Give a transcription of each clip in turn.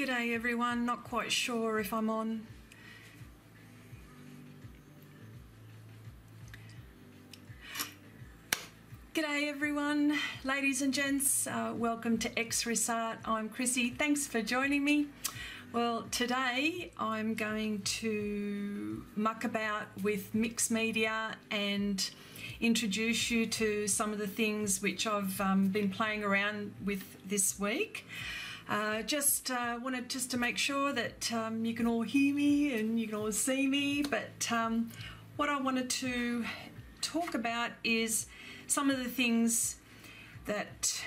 G'day everyone, not quite sure if I'm on. G'day everyone, ladies and gents, welcome to Xrissart. I'm Chrissy, thanks for joining me. Well, today I'm going to muck about with mixed media and introduce you to some of the things which I've been playing around with this week. Wanted just to make sure that you can all hear me and you can all see me, but what I wanted to talk about is some of the things that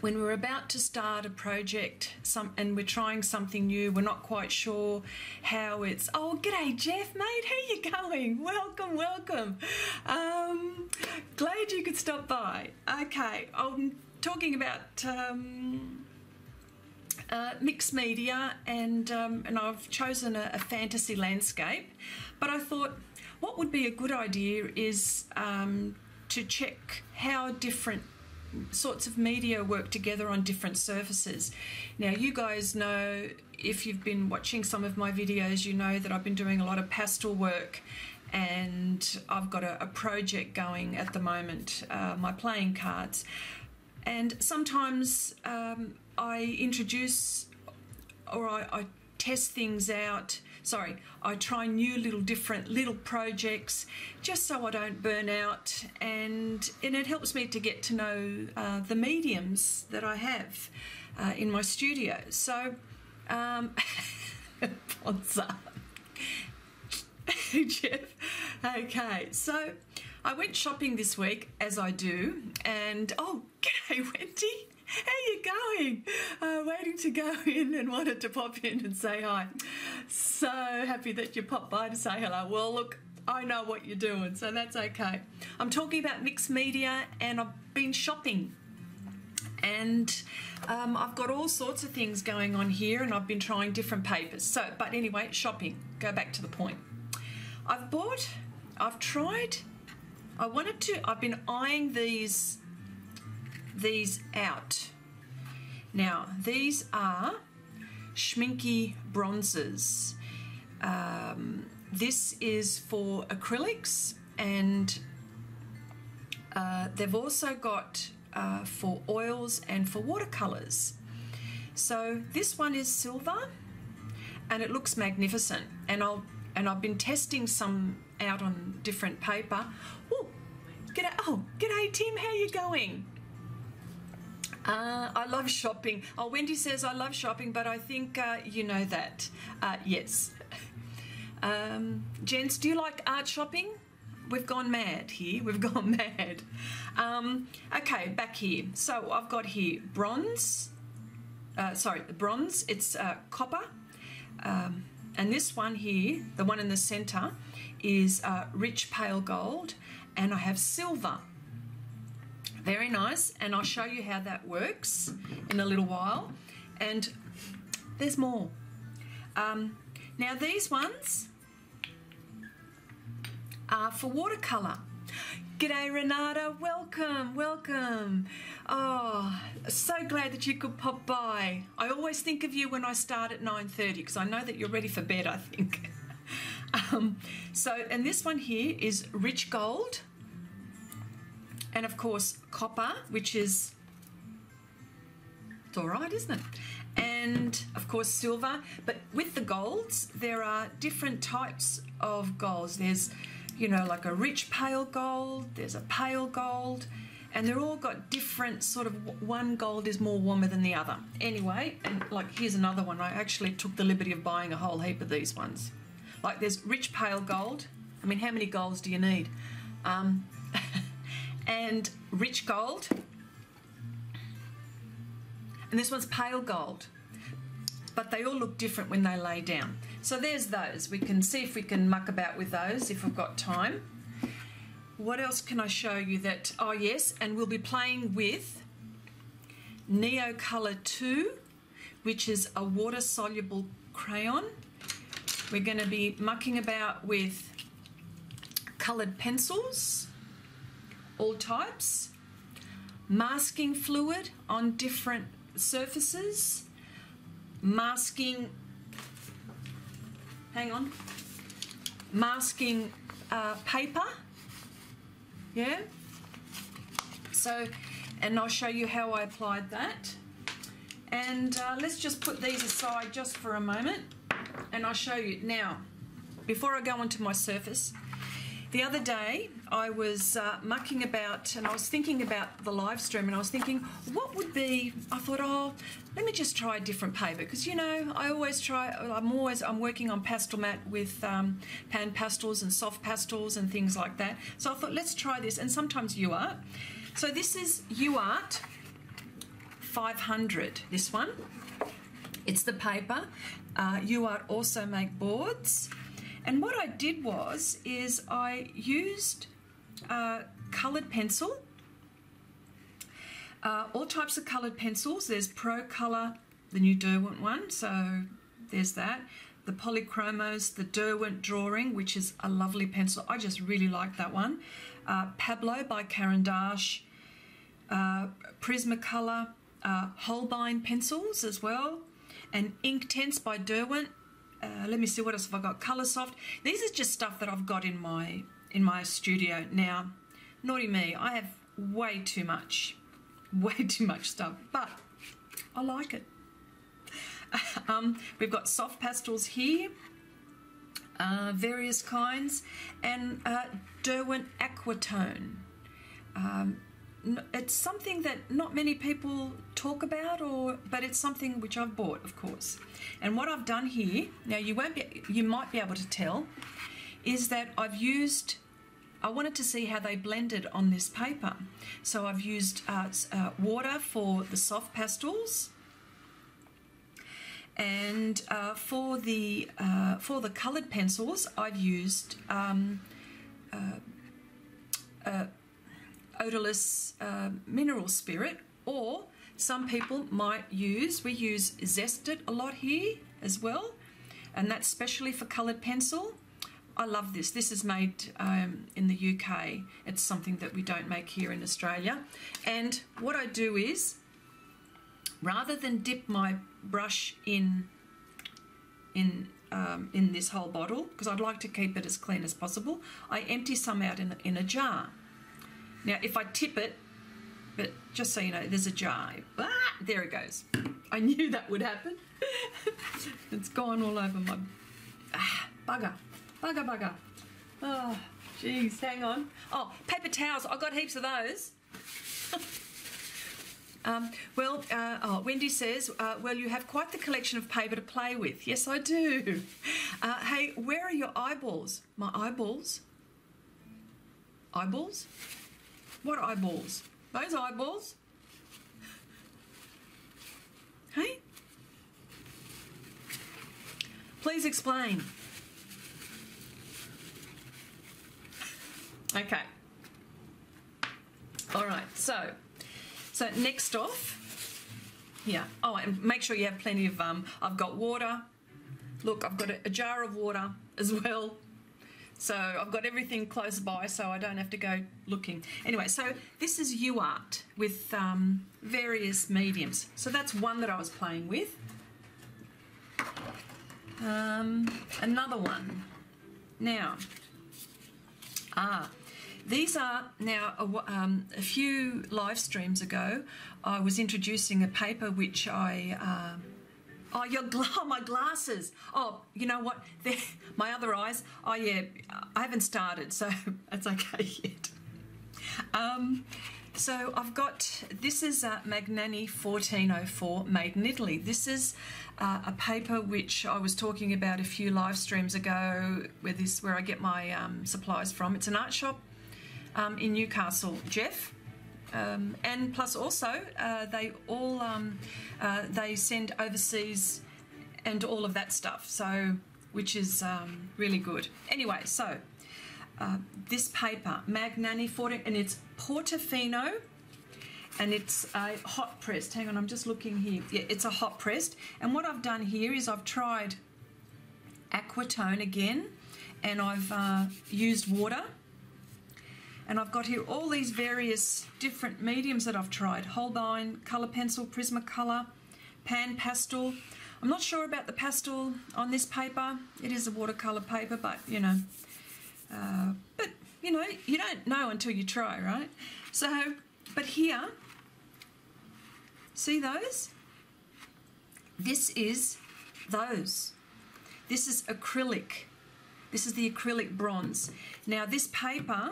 when we're about to start a project and we're trying something new, we're not quite sure how it's, oh, g'day Jeff, mate, how you going? Welcome, welcome. Glad you could stop by. Okay, I'm talking about mixed media and I've chosen a fantasy landscape, but I thought what would be a good idea is to check how different sorts of media work together on different surfaces. Now you guys know, if you've been watching some of my videos, you know that I've been doing a lot of pastel work and I've got a project going at the moment, my playing cards. And sometimes I introduce or I test things out. Sorry, I try new different little projects just so I don't burn out, and it helps me to get to know the mediums that I have in my studio. So, Jeff. Okay, so I went shopping this week, as I do, and oh, g'day Wendy. How you going? Waiting to go in and wanted to pop in and say hi. So happy that you popped by to say hello. Well, look, I know what you're doing, so that's okay. I'm talking about mixed media and I've been shopping. And I've got all sorts of things going on here and I've been trying different papers. So, but anyway, shopping. Go back to the point. I've been eyeing these out. Now these are Schmincke bronzes. This is for acrylics, and they've also got for oils and for watercolors. So this one is silver and it looks magnificent, and I've been testing some out on different paper. Ooh, g'day, oh, g'day Tim, how you going? I love shopping. Oh, Wendy says I love shopping, but I think you know that. Yes. Gents, do you like art shopping? We've gone mad here. We've gone mad. Okay, back here. So I've got here bronze. Bronze. It's copper. And this one here, the one in the centre, is rich pale gold. And I have silver. Very nice, and I'll show you how that works in a little while. And there's more. Now these ones are for watercolour. G'day Renata, welcome, welcome. Oh, so glad that you could pop by. I always think of you when I start at 9:30 because I know that you're ready for bed, I think. And this one here is rich gold. And of course, copper, which is, it's all right, isn't it? And of course, silver. But with the golds, there are different types of golds. There's, you know, like a rich pale gold, there's a pale gold, and they're all got different sort of, one gold is more warmer than the other. Anyway, and like here's another one. I actually took the liberty of buying a whole heap of these ones. Like there's rich pale gold. I mean, how many golds do you need? And rich gold, and this one's pale gold, but they all look different when they lay down. So there's those. We can see if we can muck about with those if we've got time. What else can I show you that, oh yes, and we'll be playing with Neocolor 2, which is a water-soluble crayon. We're going to be mucking about with coloured pencils, all types, masking fluid on different surfaces, masking, hang on, masking paper, yeah. So, and I'll show you how I applied that. And let's just put these aside just for a moment, and I'll show you now. Before I go onto my surface, the other day I was mucking about and I was thinking about the live stream, and I was thinking, what would be? I thought, oh, let me just try a different paper, because you know I always try. I'm working on Pastelmat with pan pastels and soft pastels and things like that. So I thought, let's try this, and sometimes UART. So this is UART 500. This one, it's the paper. UART also make boards. And what I did was, is I used coloured pencil, all types of coloured pencils. There's Pro Color, the new Derwent one, so there's that. The Polychromos, the Derwent Drawing, which is a lovely pencil. I just really like that one. Pablo by Caran d'Ache, Prismacolor, Holbein pencils as well, and Inktense by Derwent. Let me see, what else have I got? Color Soft. These is just stuff that I've got in my studio now. Naughty me, I have way too much stuff, but I like it. We've got soft pastels here, various kinds, and Derwent Aquatone. It's something that not many people talk about, but it's something which I've bought, of course. And what I've done here, now you might be able to tell, is that I've used, I wanted to see how they blended on this paper. So I've used water for the soft pastels, and for the coloured pencils, I've used odorless mineral spirit, or some people might use, we use Zested a lot here as well, and that's specially for coloured pencil. I love this. This is made in the UK. It's something that we don't make here in Australia. And what I do is, rather than dip my brush in this whole bottle, because I'd like to keep it as clean as possible, I empty some out in a jar. Now, if I tip it, but just so you know, there's a jar. Ah, there it goes. I knew that would happen. It's gone all over my... Ah, bugger. Oh, jeez, hang on. Oh, paper towels. I got heaps of those. Oh, Wendy says, well, you have quite the collection of paper to play with. Yes, I do. Hey, where are your eyeballs? My eyeballs? Eyeballs? What eyeballs? Those eyeballs? Hey? Please explain. Okay. All right, so next off, yeah. Oh, and make sure you have plenty of, I've got water. Look, I've got a jar of water as well. So I've got everything close by, so I don't have to go looking. Anyway, so this is UART with various mediums. So that's one that I was playing with. Another one. Now, these are now a few live streams ago, I was introducing a paper which I... Oh, my glasses. Oh, you know what? They're, my other eyes. Oh, yeah, I haven't started, so that's okay yet. So I've got, this is Magnani 1404 made in Italy. This is a paper which I was talking about a few live streams ago, where I get my supplies from. It's an art shop in Newcastle, Jeff. And plus also they all they send overseas and all of that stuff, so which is really good. Anyway, so this paper Magnani 14, and it's Portofino, and it's a hot pressed. Hang on, I'm just looking here. Yeah, it's a hot pressed, and what I've done here is I've tried Aquatone again, and I've used water. And I've got here all these various different mediums that I've tried. Holbein, colour pencil, Prismacolor, pan pastel. I'm not sure about the pastel on this paper. It is a watercolor paper, but you don't know until you try, right? So, but here, see those? This is those. This is acrylic. This is the acrylic bronze. Now this paper,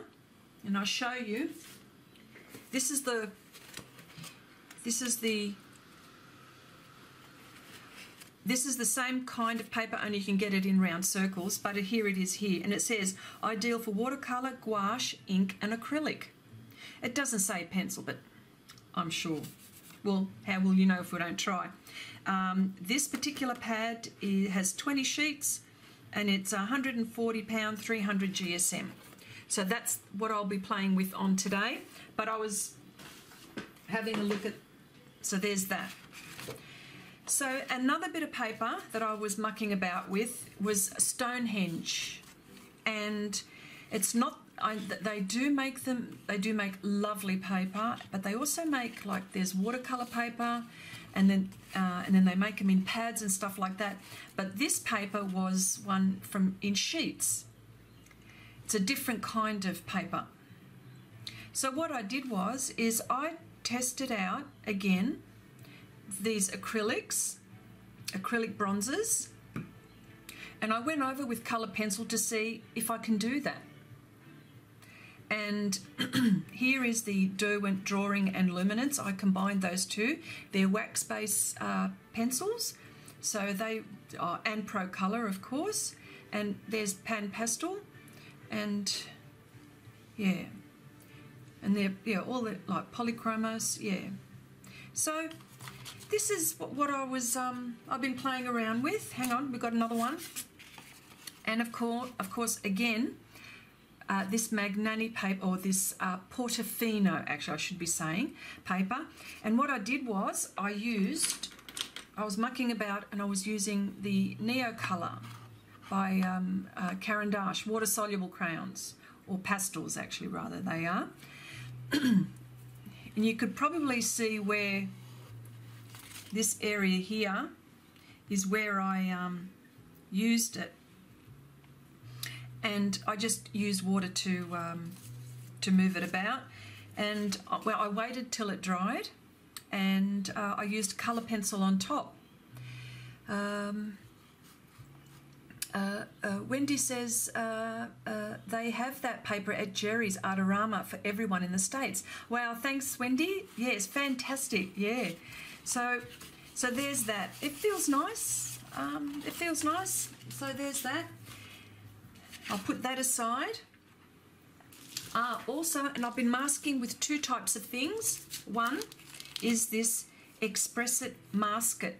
and I'll show you, this is the same kind of paper, only you can get it in round circles, but here it is here, and it says, ideal for watercolor, gouache, ink, and acrylic. It doesn't say pencil, but I'm sure. Well, how will you know if we don't try? This particular pad has 20 sheets, and it's £140, 300 GSM. So that's what I'll be playing with on today. But I was having a look at, so there's that. So another bit of paper that I was mucking about with was Stonehenge, and it's not. They do make them. They do make lovely paper, but they also make, like, there's watercolor paper, and then they make them in pads and stuff like that. But this paper was one from in sheets. It's a different kind of paper. So what I did was I tested out again these acrylic bronzes, and I went over with colour pencil to see if I can do that. And here is the Derwent Drawing and Luminance. I combined those two. They're wax base pencils, so they are, and Pro Color, of course. And there's Pan Pastel, and yeah, and they're all the, like, Polychromos, yeah. So this is what I was, I've been playing around with. Hang on, we've got another one. And of course, again, this Magnani paper, or this Portofino, actually I should be saying, paper. And what I did was I was mucking about, and I was using the Neo Colour by Caran d'Ache, water-soluble crayons, or pastels actually, rather, they are. And you could probably see where this area here is where I used it, and I just used water to move it about, and well, I waited till it dried, and I used colour pencil on top. Wendy says they have that paper at Jerry's Artarama for everyone in the States. Wow, thanks, Wendy. Yes, fantastic. Yeah. So there's that. It feels nice. It feels nice. So there's that. I'll put that aside. Also, and I've been masking with two types of things. One is this Xrissart mask it.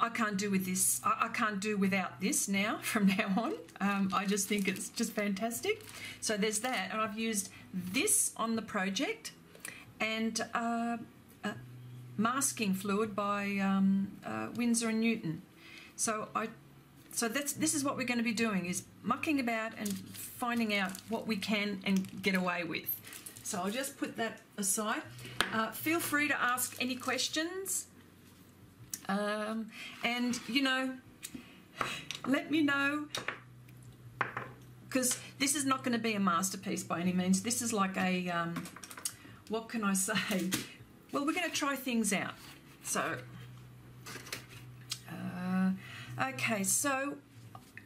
I can't do with this. I can't do without this now, from now on. I just think it's just fantastic. So there's that, and I've used this on the project. And masking fluid by Windsor and Newton. So this is what we're going to be doing, is mucking about and finding out what we can and get away with. So I'll just put that aside. Feel free to ask any questions, and let me know, because this is not going to be a masterpiece by any means. This is like a what can I say? Well, we're going to try things out. So, okay, so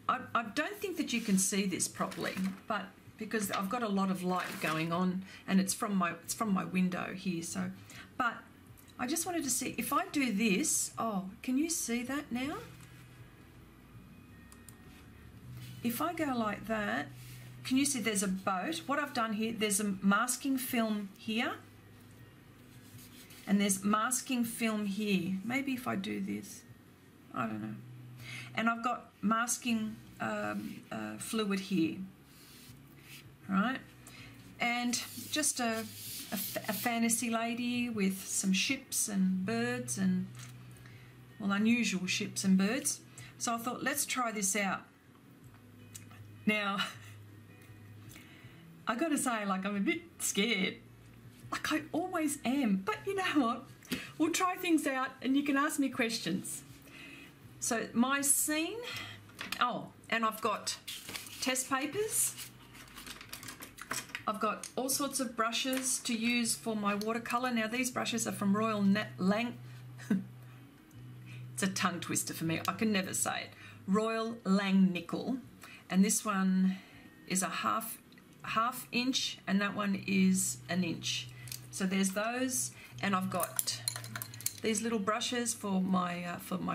I don't think that you can see this properly, but because I've got a lot of light going on, and it's from my window here. So, but I just wanted to see if I do this. Oh, can you see that now? If I go like that. Can you see there's a boat? What I've done here, there's a masking film here, and there's masking film here. Maybe if I do this, I don't know. And I've got masking fluid here, right? And just a fantasy lady with some ships and birds, and, well, unusual ships and birds. So I thought, let's try this out. Now, I gotta say, like, I'm a bit scared, like I always am, but you know what? We'll try things out and you can ask me questions. So my scene, oh, and I've got test papers. I've got all sorts of brushes to use for my watercolor. Now these brushes are from Royal Lang. It's a tongue twister for me. I can never say it. Royal Langnickel, and this one is a half inch, and that one is an inch. So there's those, and I've got these little brushes for my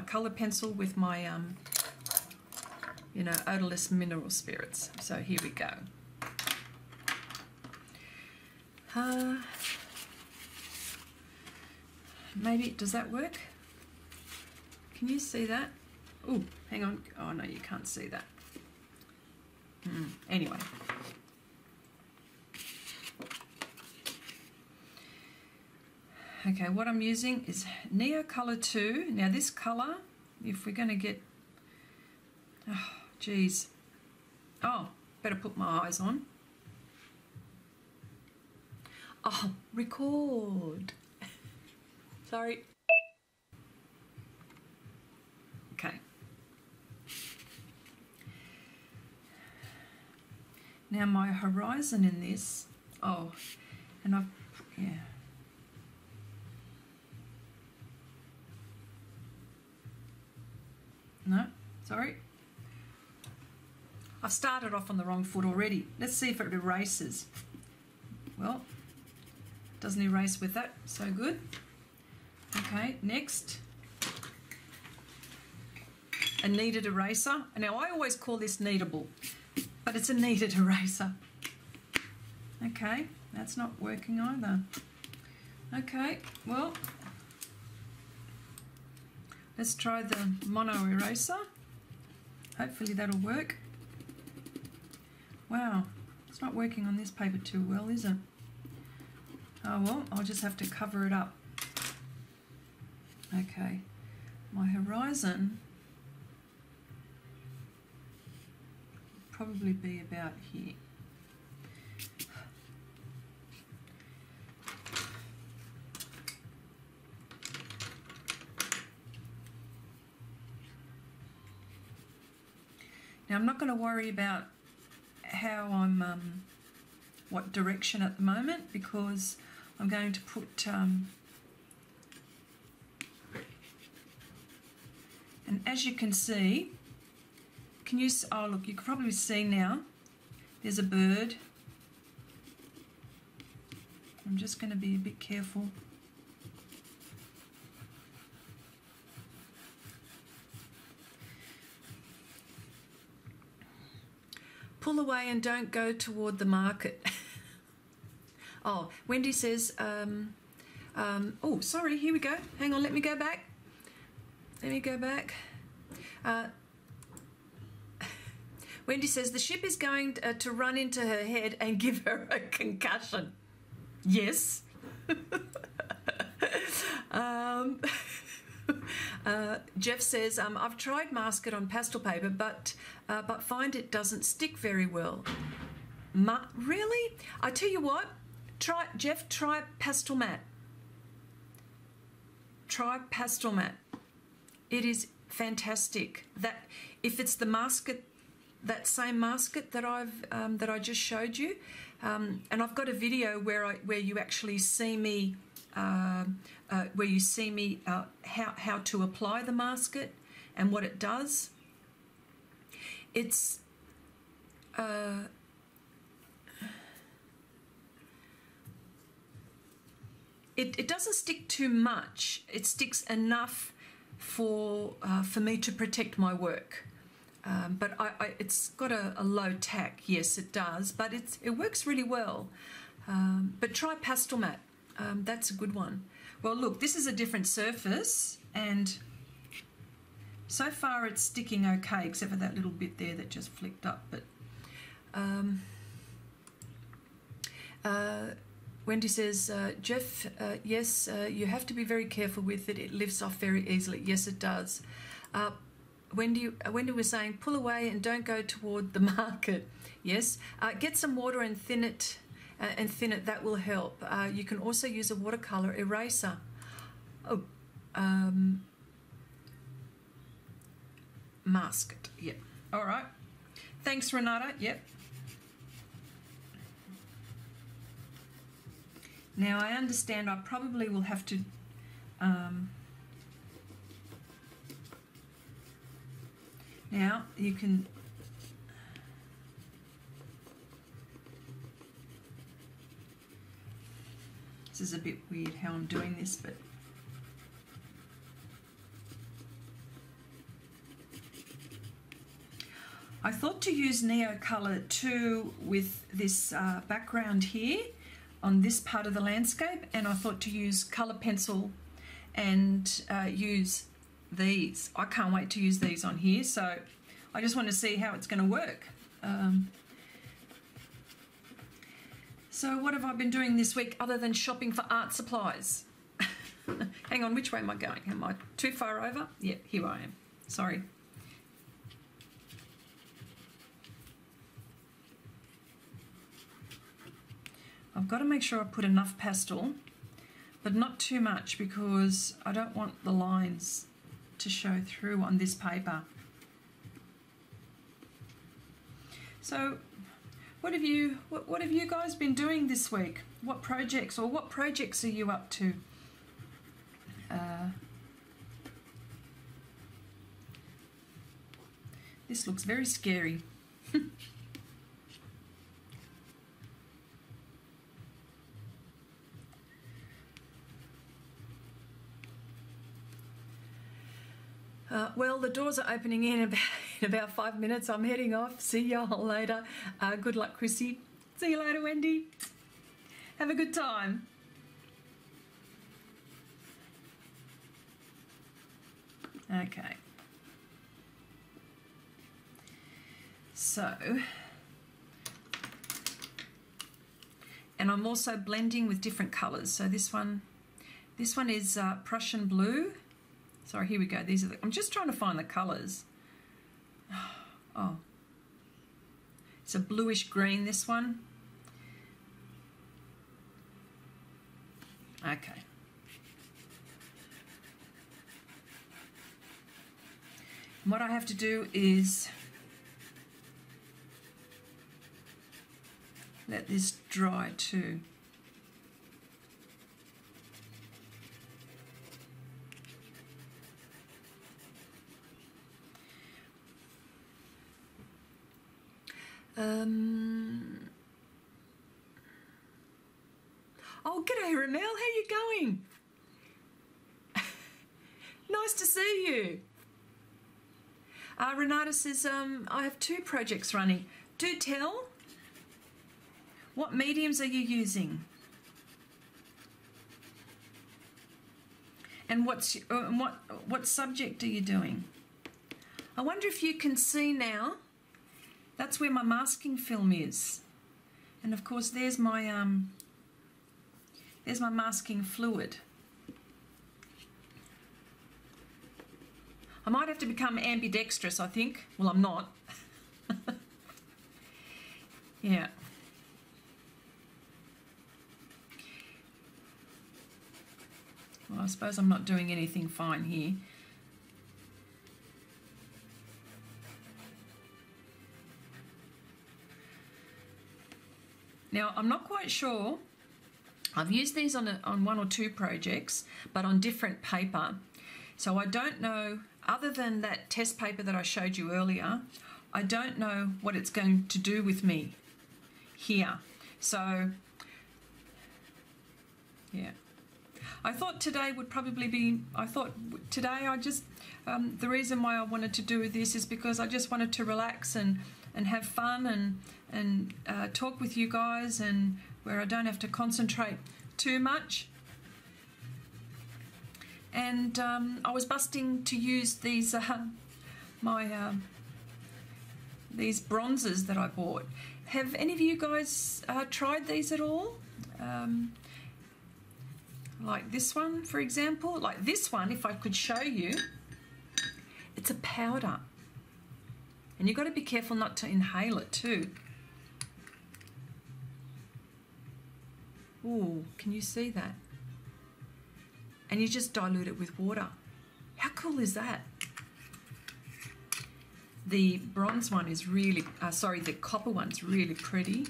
color pencil with my you know, odorless mineral spirits. So here we go. Maybe, does that work? Can you see that? Oh, hang on. Oh no, you can't see that. Anyway. Okay, what I'm using is Neocolor 2. Now this color, if we're going to get... Oh, geez. Oh, better put my eyes on. Oh, record. Sorry. Okay. Now my horizon in this, oh, and I've, yeah. No, sorry. I've started off on the wrong foot already. Let's see if it erases. Well, it doesn't erase with that, so good. Okay, next. A kneaded eraser. Now I always call this kneadable, but it's a kneaded eraser. Okay, that's not working either. Okay, well, let's try the mono eraser. Hopefully that'll work. Wow, it's not working on this paper too well, is it? Oh well, I'll just have to cover it up. Okay, my horizon will probably be about here. Now I'm not going to worry about how I'm, what direction at the moment, because I'm going to put and as you can see, can you, oh look, you can probably see now, there's a bird. I'm just going to be a bit careful. Pull away and don't go toward the market. Oh, Wendy says, oh, sorry, here we go. Hang on, let me go back. Let me go back. Wendy says, the ship is going to run into her head and give her a concussion. Yes. Jeff says, I've tried mask it on pastel paper, but find it doesn't stick very well. Really? I tell you what, try, Jeff, try Pastelmat. Try Pastelmat. It is fantastic. That if it's the masket, that same masket that I've that I just showed you, and I've got a video where you actually see me. Where you see me how to apply the masket and what it does. It's it doesn't stick too much. It sticks enough for me to protect my work. But it's got a low tack. Yes, it does. But it works really well. But try Pastelmat. That's a good one. Well, look, this is a different surface, and so far it's sticking okay, except for that little bit there that just flicked up. But Wendy says, Jeff, yes, you have to be very careful with it. It lifts off very easily. Yes, it does. Wendy was saying, pull away and don't go toward the market. Yes, get some water and thin it. That will help. You can also use a watercolor eraser. Oh, masked. Yep. Yeah. All right. Thanks, Renata. Yep. Now I understand I probably will have to now you can this is a bit weird how I'm doing this, but I thought to use Neo Colour 2 with this background here on this part of the landscape, and I thought to use colour pencil and use these. I can't wait to use these on here, so I just want to see how it's going to work. So what have I been doing this week other than shopping for art supplies? Hang on, which way am I going? Am I too far over? Yeah, here I am. Sorry. I've got to make sure I put enough pastel, but not too much because I don't want the lines to show through on this paper. So what have you guys been doing this week? What projects are you up to? This looks very scary. Well, the doors are opening in about 5 minutes. I'm heading off. See y'all later. Good luck, Chrissy. See you later, Wendy. Have a good time. Okay. So, and I'm also blending with different colours. So this one is Prussian blue. Sorry, here we go. These are the, I'm just trying to find the colours. Oh, it's a bluish green, this one. Okay. And what I have to do is let this dry too. Oh, g'day, Ramel. How you going? Nice to see you. Renata says, I have two projects running. Do tell. What mediums are you using? And what subject are you doing? I wonder if you can see now. That's where my masking film is, and of course there's my masking fluid. I might have to become ambidextrous, I think. Well, I'm not. Yeah. Well, I suppose I'm not doing anything fine here. Now, I'm not quite sure, I've used these on one or two projects, but on different paper. So I don't know, other than that test paper that I showed you earlier, I don't know what it's going to do with me here. So, yeah. I thought today would probably be, I thought today I just, the reason why I wanted to do this is because I just wanted to relax and have fun and talk with you guys, and where I don't have to concentrate too much. And I was busting to use these these bronzes that I bought. Have any of you guys tried these at all? Like this one, for example. Like this one, if I could show you, it's a powder. And you've got to be careful not to inhale it too. Ooh, can you see that? and you just dilute it with water. How cool is that? The bronze one is really, sorry, the copper one's really pretty.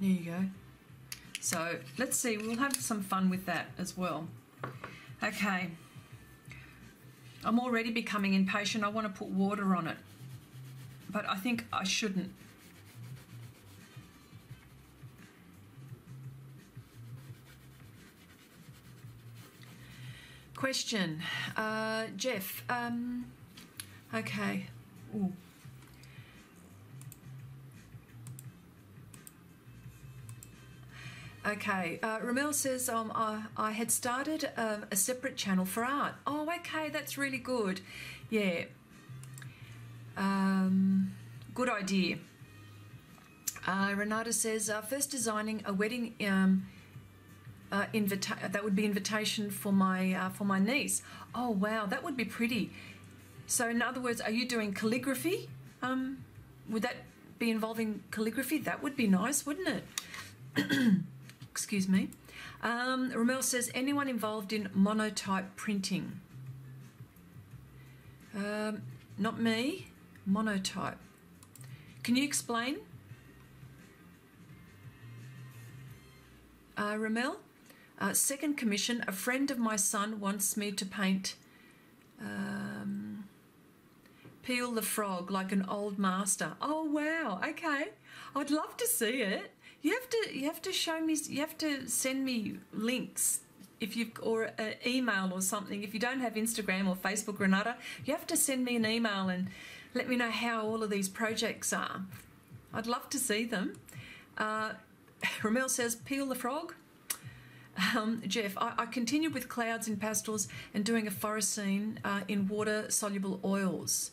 There you go. So let's see, we'll have some fun with that as well. Okay, I'm already becoming impatient. I want to put water on it, but I think I shouldn't. Question, Jeff, okay, ooh. Okay, Ramel says, I had started a separate channel for art. Oh, okay, that's really good. Yeah, good idea. Renata says, first designing a wedding that would be invitation for my niece. Oh wow, that would be pretty. So in other words, are you doing calligraphy? Would that be involving calligraphy? That would be nice, wouldn't it? Excuse me. Ramel says, anyone involved in monotype printing? Not me. Monotype. Can you explain? Ramel? Second commission, a friend of my son wants me to paint Peel the Frog like an old master. Oh wow, okay. I'd love to see it. You have to show me, you have to send me links if you've, or an email or something. If you don't have Instagram or Facebook, Renata, you have to send me an email and let me know how all of these projects are. I'd love to see them. Ramel says, Peel the Frog. Jeff, I continued with clouds in pastels and doing a forest scene in water-soluble oils.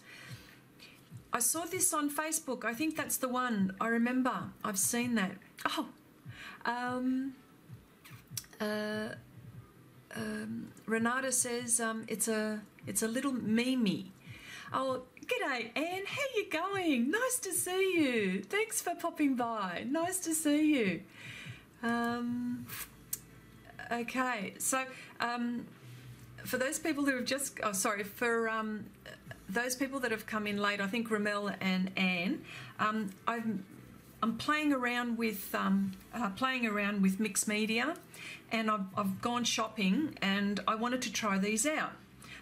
I saw this on Facebook. I think that's the one. I remember. I've seen that. Oh. Renata says, it's a little meme. Oh, g'day, Anne. How you going? Nice to see you. Thanks for popping by. Nice to see you. Okay, so for those people who have just, oh, sorry, for those people that have come in late, I think Ramel and Anne, I'm playing around with mixed media, and I've gone shopping, and I wanted to try these out,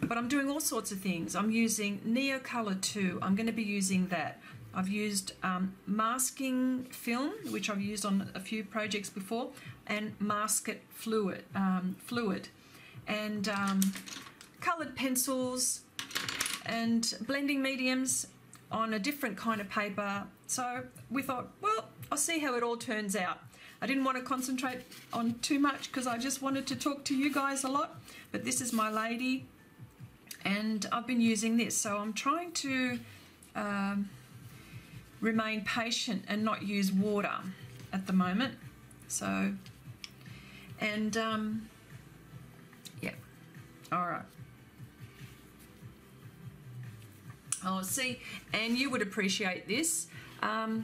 but I'm doing all sorts of things. I'm using Neo Colour 2. I'm going to be using that. I've used masking film, which I've used on a few projects before, and masket fluid, and coloured pencils and blending mediums on a different kind of paper. So we thought, well, I'll see how it all turns out. I didn't want to concentrate on too much because I just wanted to talk to you guys a lot, but this is my lady, and I've been using this. So I'm trying to... remain patient and not use water at the moment. So, and yeah, all right. Oh, see, and you would appreciate this. I've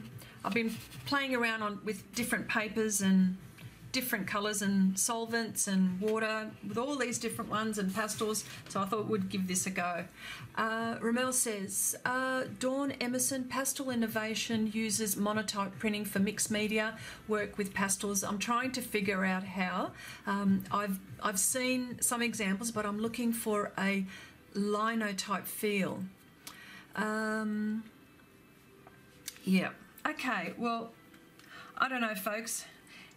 been playing around with different papers and different colors and solvents and water with all these different ones and pastels, so I thought we'd give this a go. Ramel says, Dawn Emerson, pastel innovation uses monotype printing for mixed media work with pastels. I'm trying to figure out how. I've seen some examples, but I'm looking for a linotype feel. Yeah, okay, well, I don't know, folks.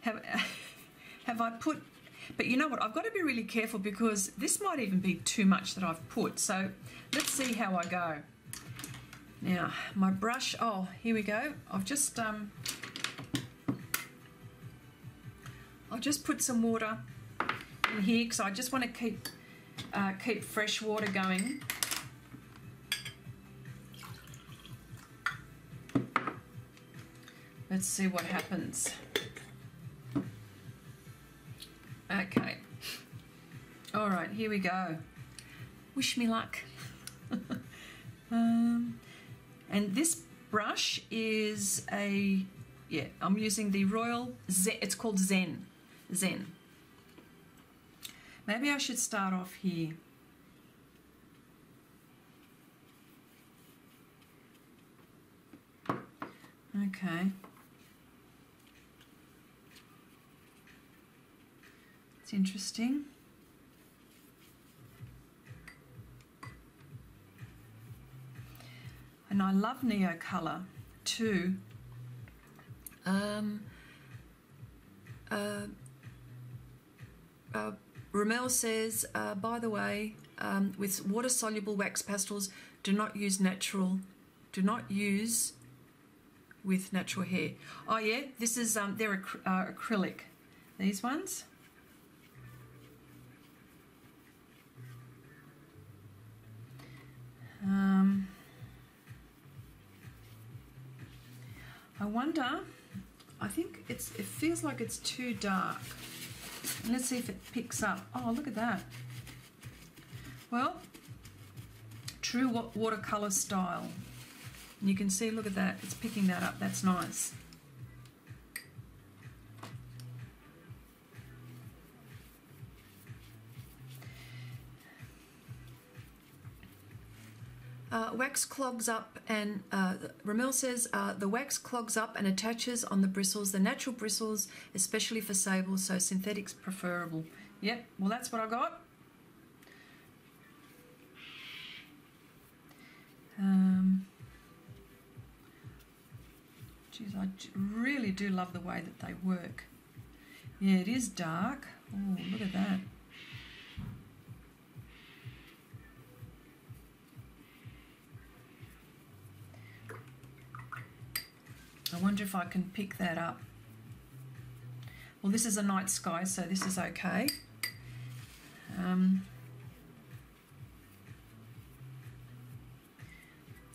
Have I put, but you know what, I've got to be really careful because this might even be too much that I've put, so let's see how I go. Now, my brush, oh, here we go. I'll just put some water in here because I just want to keep fresh water going. Let's see what happens. Okay, all right, here we go. Wish me luck. And this brush is I'm using the Royal Zen. It's called Zen. Maybe I should start off here. Okay. It's interesting. And I love Neo Colour too. Ramel says, by the way, with water-soluble wax pastels, do not use natural. Do not use with natural hair. Oh yeah, this is they're acrylic. These ones. I wonder. I think it's. It feels like it's too dark. Let's see if it picks up. Oh, look at that. Well, true watercolor style. You can see, look at that, it's picking that up, that's nice. Wax clogs up and, Ramil says, the wax clogs up and attaches on the bristles, the natural bristles, especially for sables, so synthetic's preferable. Yep, well that's what I got. Geez, I really do love the way that they work. Yeah, it is dark. Oh, look at that. I wonder if I can pick that up. Well, this is a night sky, so this is okay.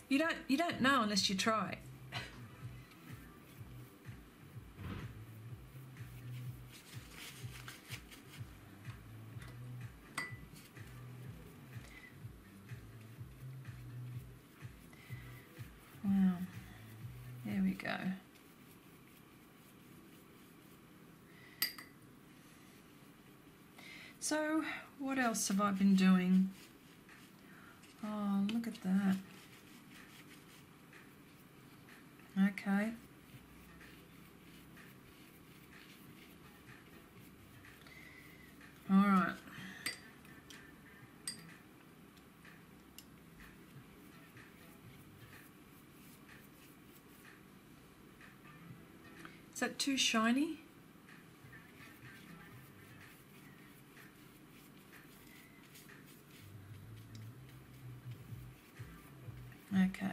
You don't know unless you try. Wow, there we go. So, what else have I been doing? Oh, look at that. Okay. All right. Is that too shiny? Okay.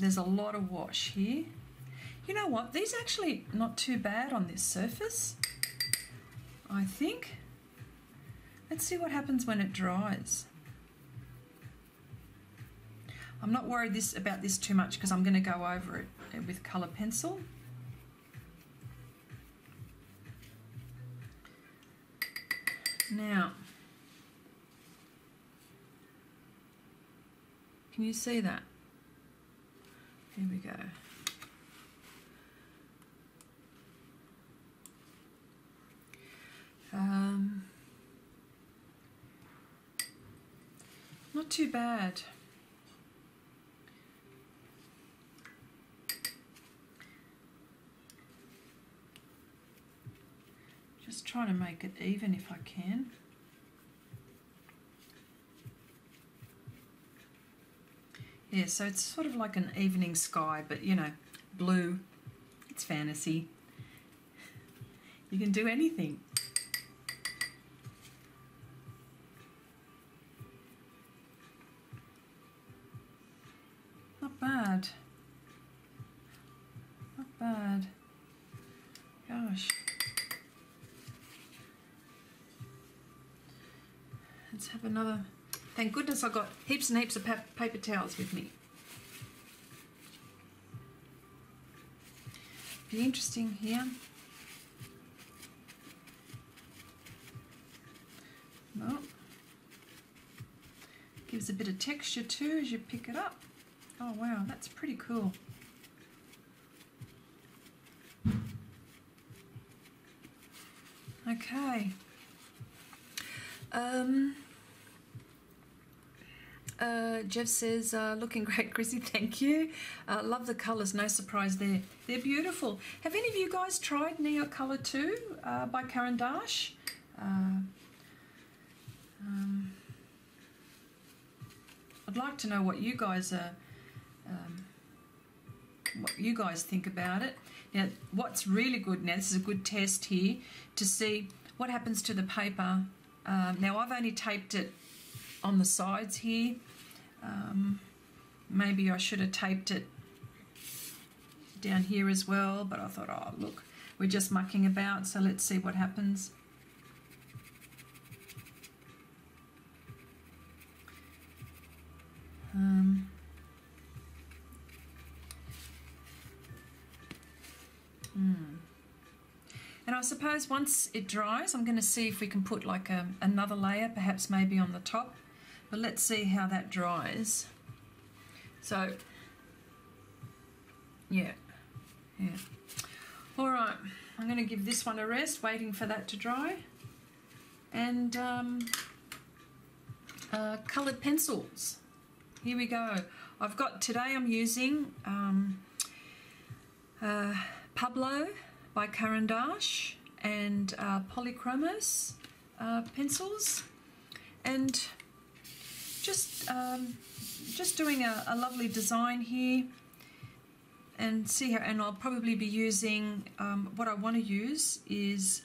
There's a lot of wash here. You know what? These are actually not too bad on this surface, I think. Let's see what happens when it dries. I'm not worried about this too much because I'm going to go over it with colour pencil. Now, can you see that? Here we go. Not too bad. Just trying to make it even if I can. Yeah, so it's sort of like an evening sky, but you know, blue, it's fantasy. You can do anything. Not bad. Not bad. Gosh. Let's have another. Thank goodness I got heaps and heaps of paper towels with me. Be interesting here. Well, gives a bit of texture too as you pick it up. Oh wow, that's pretty cool. Okay. Jeff says, looking great, Chrissy, thank you. Love the colours, no surprise there. They're beautiful. Have any of you guys tried Neocolor 2 by Caran d'Ache? I'd like to know what you guys are, what you guys think about it. Now, what's really good now, this is a good test here to see what happens to the paper. Now, I've only taped it on the sides here. Maybe I should have taped it down here as well, but I thought, oh look, we're just mucking about, so let's see what happens. And I suppose once it dries, I'm going to see if we can put like another layer, perhaps maybe on the top. But let's see how that dries. So, yeah. All right, I'm going to give this one a rest, waiting for that to dry. And coloured pencils. Here we go. I've got, today I'm using Pablo by Caran d'Ache and Polychromos pencils, and just doing a lovely design here, and see how. And I'll probably be using what I want to use is,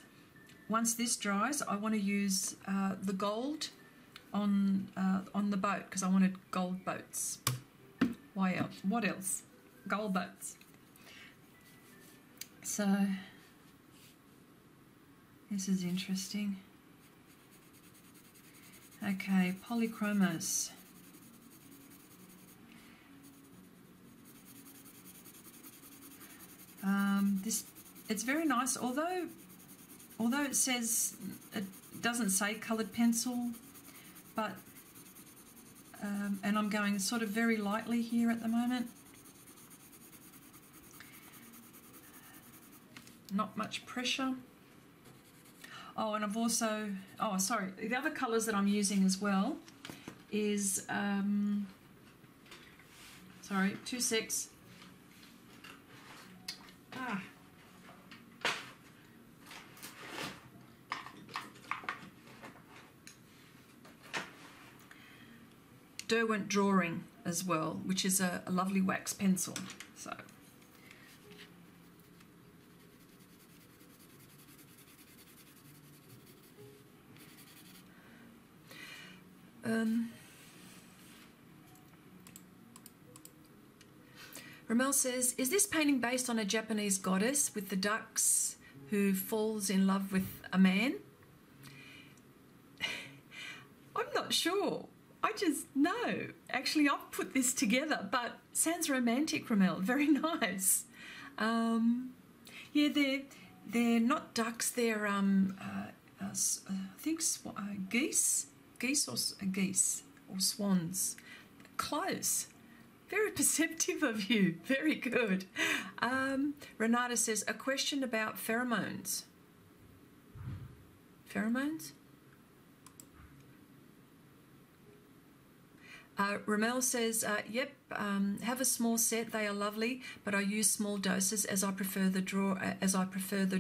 once this dries, I want to use the gold on the boat, because I wanted gold boats. Why else? What else? Gold boats. So this is interesting. Okay, Polychromos. This, it's very nice, although it says, it doesn't say coloured pencil, but and I'm going sort of very lightly here at the moment. Not much pressure. Oh, and I've also, oh sorry, the other colours that I'm using as well is, sorry, 2 6. Ah. Derwent Drawing as well, which is a lovely wax pencil, so. Ramel says, is this painting based on a Japanese goddess with the ducks who falls in love with a man? I'm not sure. I just, no. Actually, I've put this together, but sounds romantic, Ramel. Very nice. Yeah, they're not ducks. They're, I think, geese. Geese or swans. Close. Very perceptive of you. Very good. Renata says, a question about pheromones. Pheromones? Ramel says, yep, have a small set. They are lovely, but I use small doses as I prefer the drawing. As I prefer the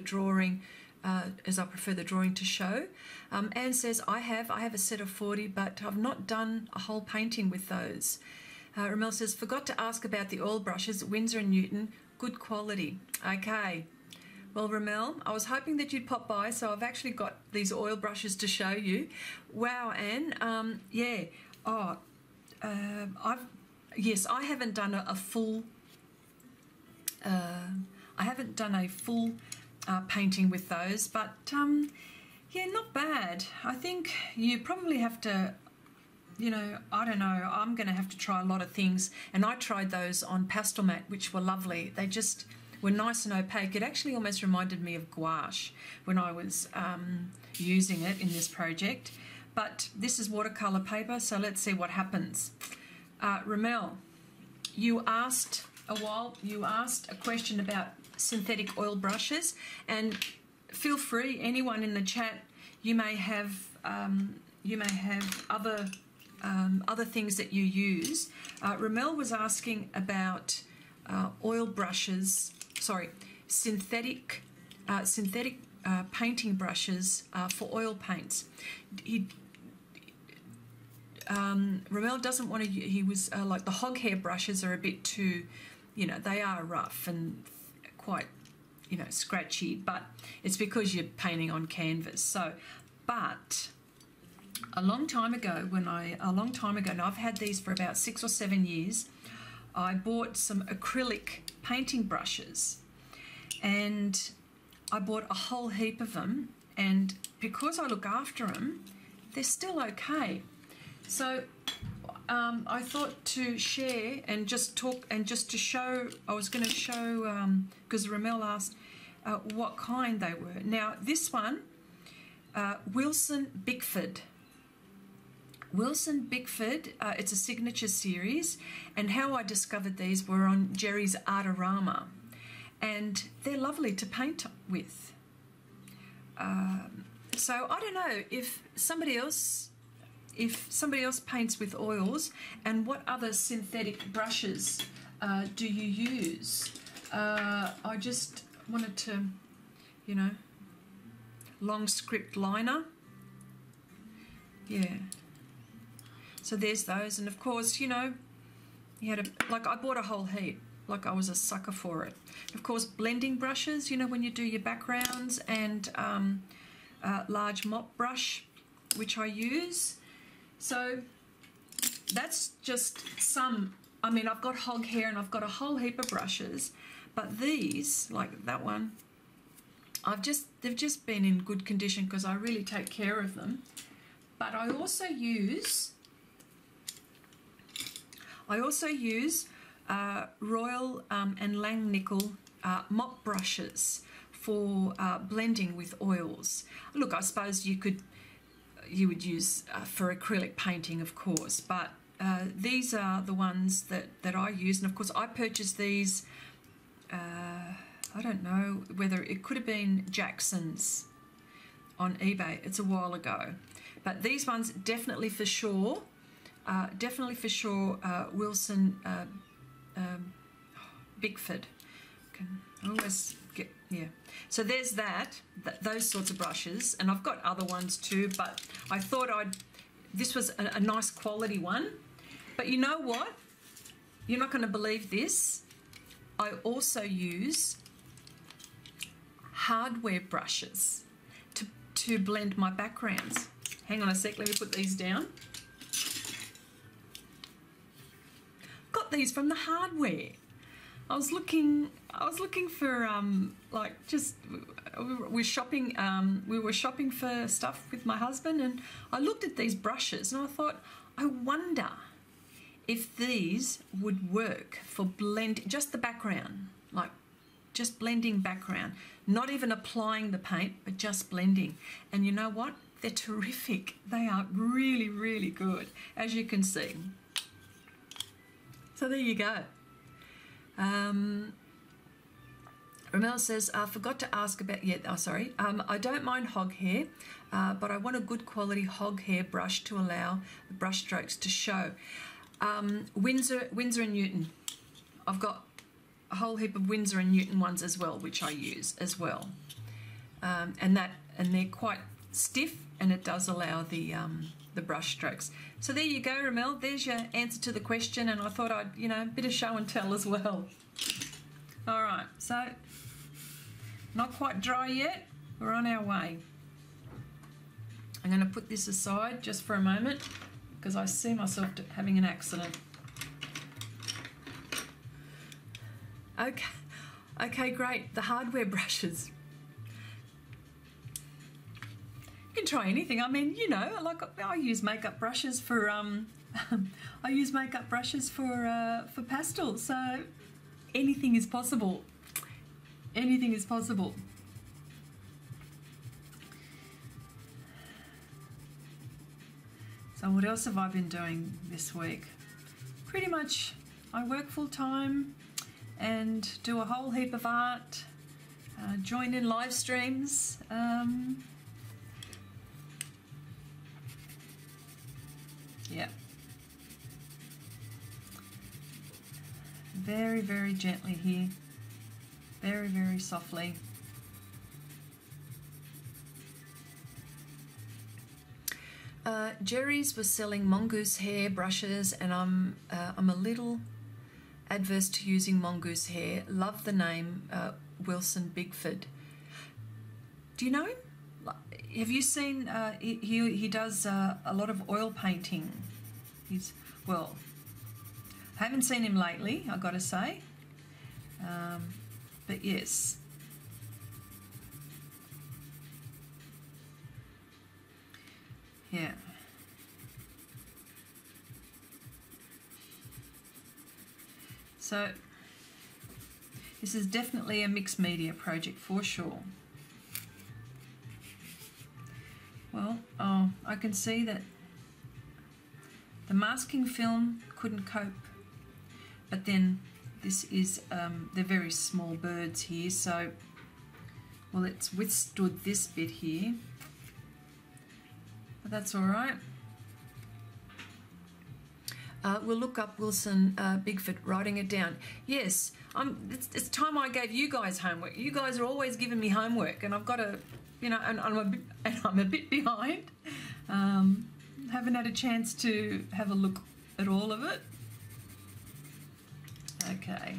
drawing to show. Anne says, I have a set of 40, but I've not done a whole painting with those. Ramel says, forgot to ask about the oil brushes, Windsor & Newton, good quality. Okay, well Ramel, I was hoping that you'd pop by, so I've actually got these oil brushes to show you. Wow, Anne, yeah, oh, yes, I haven't done a full, I haven't done a full painting with those, but yeah, not bad. I think you probably have to, you know, I don't know, I'm going to have to try a lot of things, and I tried those on Pastelmat, which were lovely. They just were nice and opaque. It actually almost reminded me of gouache when I was using it in this project, but this is watercolour paper, so let's see what happens. Ramel, you asked a question about synthetic oil brushes, and feel free, anyone in the chat, you may have other other things that you use. Ramel was asking about oil brushes, sorry, synthetic painting brushes for oil paints. He, Ramel doesn't want to. He was like the hoghair brushes are a bit too, you know, they are rough and quite, you know, scratchy. But it's because you're painting on canvas. So, but a long time ago, when and I've had these for about 6 or 7 years, I bought some acrylic painting brushes, and I bought a whole heap of them. And because I look after them, they're still okay. So I thought to share and just talk and just to show, I was going to show, because Ramel asked what kind they were. Now this one, Wilson Bickford. Wilson Bickford, it's a signature series, and how I discovered these were on Jerry's Artarama, and they're lovely to paint with. So I don't know if somebody else paints with oils, and what other synthetic brushes do you use? I just wanted to, you know, long script liner. Yeah. So there's those, and of course, you know, you had a, like I bought a whole heap, like I was a sucker for it. Of course, blending brushes, you know, when you do your backgrounds, and large mop brush, which I use. So that's just some, I mean, I've got hog hair and I've got a whole heap of brushes, but these, like that one, I've just, they've just been in good condition because I really take care of them. But I also use Royal and Langnickel mop brushes for blending with oils. Look, I suppose you could, you would use for acrylic painting, of course, but these are the ones that I use. And of course I purchased these, I don't know whether it could have been Jackson's on eBay, it's a while ago, but these ones definitely for sure, Wilson Bickford. I always get, yeah, so there's that, those sorts of brushes, and I've got other ones too, but I thought this was a nice quality one. But you know what, you're not going to believe this, I also use hardware brushes to blend my backgrounds. Hang on a sec, let me put these down. Got these from the hardware. I was looking for like, just we were shopping for stuff with my husband, and I looked at these brushes and I thought, I wonder if these would work for blend, just the background, like just blending background, not even applying the paint, but just blending. And you know what? They're terrific. They are really, really good, as you can see. So there you go. Ramel says, I forgot to ask about, I don't mind hog hair, but I want a good quality hog hair brush to allow the brush strokes to show. Windsor and Newton. I've got a whole heap of Windsor and Newton ones as well, which I use as well. And they're quite stiff, and it does allow the brush strokes. So there you go, Ramel, there's your answer to the question, and I thought I'd, you know, a bit of show and tell as well. All right, so not quite dry yet, we're on our way. I'm going to put this aside just for a moment because I see myself having an accident. Okay, great, the hardware brushes. You can try anything. I mean, you know, like I use makeup brushes for for pastels. So anything is possible. Anything is possible. So what else have I been doing this week? Pretty much, I work full time and do a whole heap of art. Join in live streams. Yeah. Very, very gently here. Very, very softly. Jerry's was selling mongoose hair brushes, and I'm a little adverse to using mongoose hair. Love the name Wilson Bickford. Do you know him? Have you seen? He does a lot of oil painting. He's well. I haven't seen him lately, I gotta say. But yes. Yeah. So this is definitely a mixed media project for sure. Well, oh, I can see that the masking film couldn't cope, but then this is, they're very small birds here, so, well, it's withstood this bit here. But that's all right. We'll look up Wilson Bickford, writing it down. Yes, it's time I gave you guys homework. You guys are always giving me homework, and I've got to, you know, and I'm a bit behind. Haven't had a chance to have a look at all of it. Okay.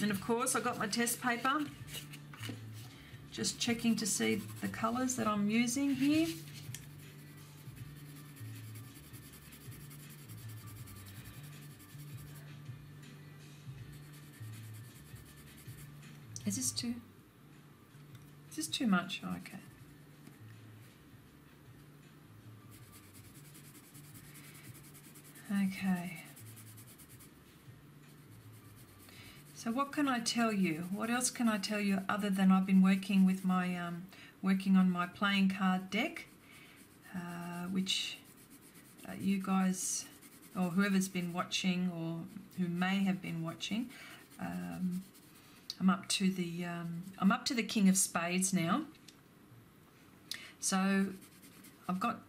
And of course, I got my test paper. Just checking to see the colours that I'm using here. Is this too much? Oh, okay. Okay. So what can I tell you? What else can I tell you other than I've been working with my working on my playing card deck, which you guys or whoever's been watching or who may have been watching. I'm up to the King of Spades now. So I've got,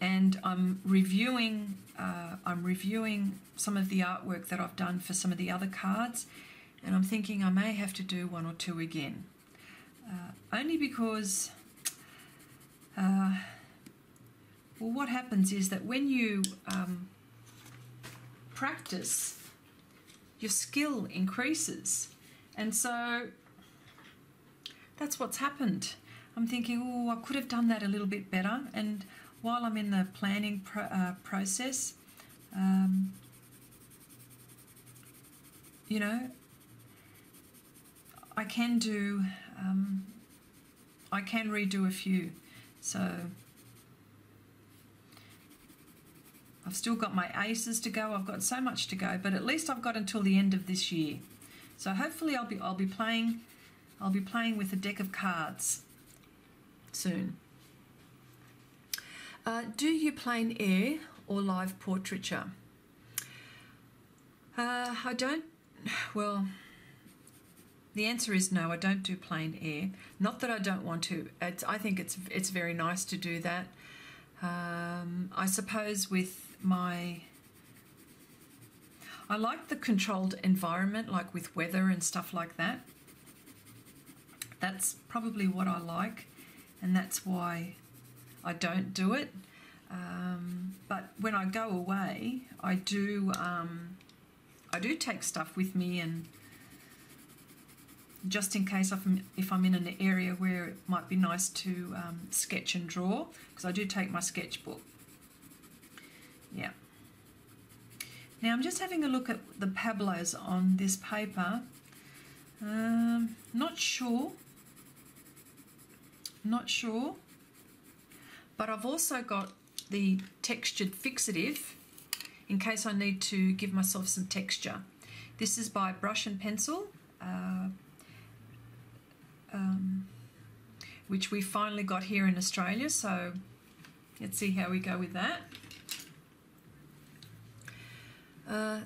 and I'm reviewing some of the artwork that I've done for some of the other cards, and I'm thinking I may have to do one or two again, only because well, what happens is that when you practice, your skill increases. And so that's what's happened. I'm thinking, oh, I could have done that a little bit better. And while I'm in the planning process, you know, I can do, I can redo a few. So I've still got my aces to go. I've got so much to go, but at least I've got until the end of this year. So hopefully I'll be playing with a deck of cards soon. Do you plein air or live portraiture? I don't. Well, the answer is no. I don't do plein air. Not that I don't want to. I think it's very nice to do that. I suppose with my. I like the controlled environment, like with weather and stuff like that. That's probably what I like, and that's why I don't do it. But when I go away, I do take stuff with me, and just in case if I'm in an area where it might be nice to sketch and draw, because I do take my sketchbook. Yeah. Now I'm just having a look at the Pablos on this paper. Not sure, but I've also got the textured fixative in case I need to give myself some texture. This is by Brush and Pencil, which we finally got here in Australia, so let's see how we go with that.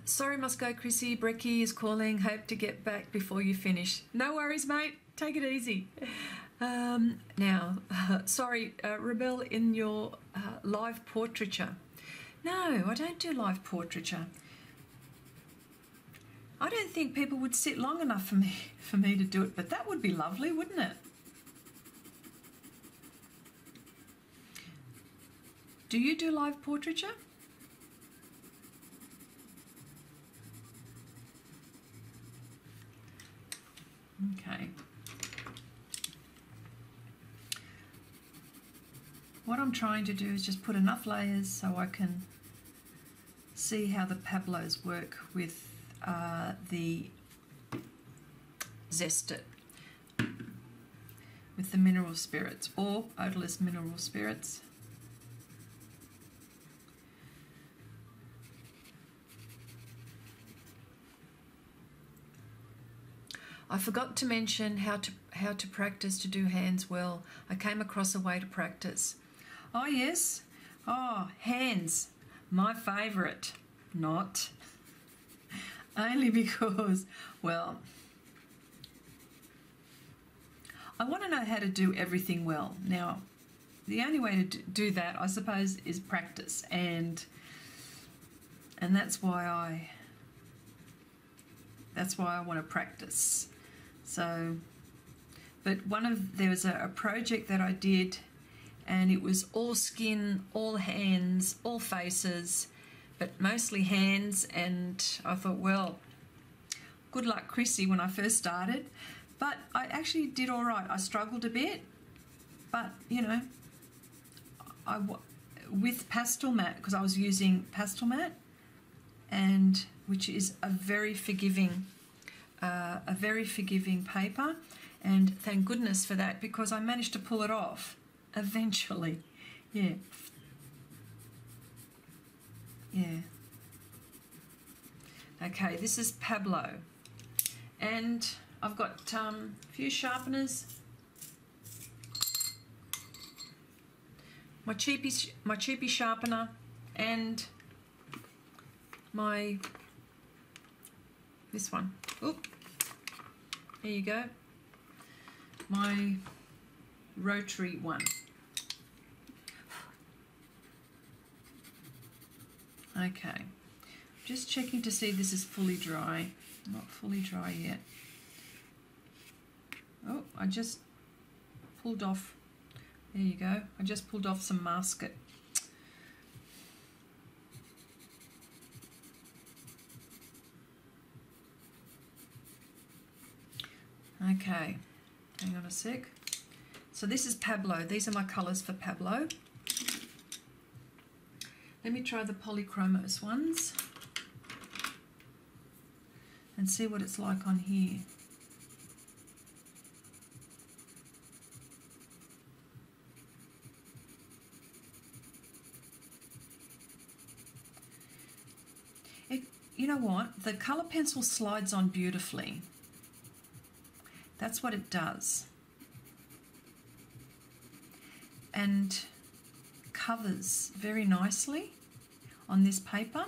Sorry must go, Chrissy. Brecky is calling. Hope to get back before you finish. No worries, mate. Take it easy. Now, sorry, Rebel, in your live portraiture. No, I don't do live portraiture. I don't think people would sit long enough for me to do it, but that would be lovely, wouldn't it? Do you do live portraiture? Okay. What I'm trying to do is just put enough layers so I can see how the Pablos work with the Zestit, with the mineral spirits or odorless mineral spirits. I forgot to mention how to practice to do hands well. I came across a way to practice. Oh yes, oh hands, my favourite. Not only because, well, I want to know how to do everything well. Now, the only way to do that, I suppose, is practice, and that's why I want to practice. So, but there was a project that I did, and it was all skin, all hands, all faces, but mostly hands. And I thought, well, good luck, Chrissy, when I first started. But I actually did all right. I struggled a bit, but you know, with Pastelmat, because I was using Pastelmat, and which is a very forgiving paper, and thank goodness for that, because I managed to pull it off eventually. Yeah. Yeah. Okay, this is Pablo, and I've got a few sharpeners. My cheapy sharpener, and this one. Oop. There you go. My rotary one. Okay, just checking to see this is fully dry. Not fully dry yet. Oh, I just pulled off. There you go. I just pulled off some masket. Okay, hang on a sec. So this is Pablo. These are my colours for Pablo. Let me try the Polychromos ones and see what it's like on here. You know what? The colour pencil slides on beautifully. That's what it does. And covers very nicely on this paper.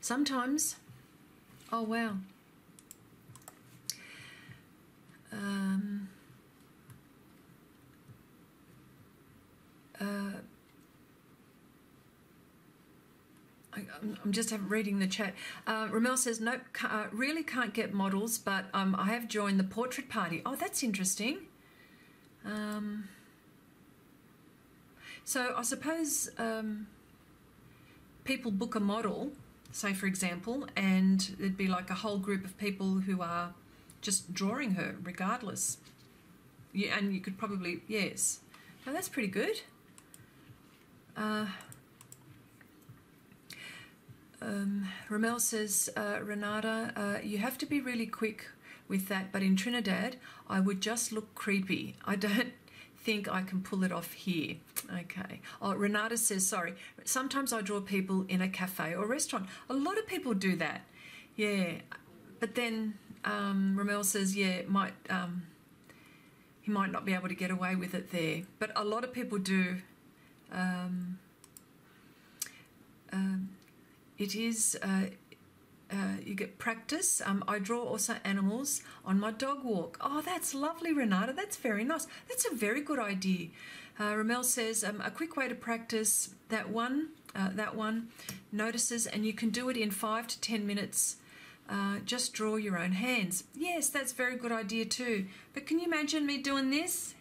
Sometimes, oh wow. I'm just reading the chat. Ramel says, nope, really can't get models, but I have joined the portrait party. Oh, that's interesting. So I suppose people book a model, say for example, and there'd be like a whole group of people who are just drawing her regardless. Yeah, and you could probably, yes. Now that's pretty good. Ramel says, Renata, you have to be really quick with that, but in Trinidad I would just look creepy. I don't think I can pull it off here. Okay. Oh, Renata says, sorry, sometimes I draw people in a cafe or restaurant. A lot of people do that. Yeah. But then Ramel says, yeah, it might he might not be able to get away with it there. But a lot of people do. It is you get practice. I draw also animals on my dog walk. Oh, that's lovely, Renata. That's very nice. That's a very good idea. Ramel says a quick way to practice that one notices, and you can do it in 5 to 10 minutes. Just draw your own hands. Yes, that's a very good idea too. But can you imagine me doing this?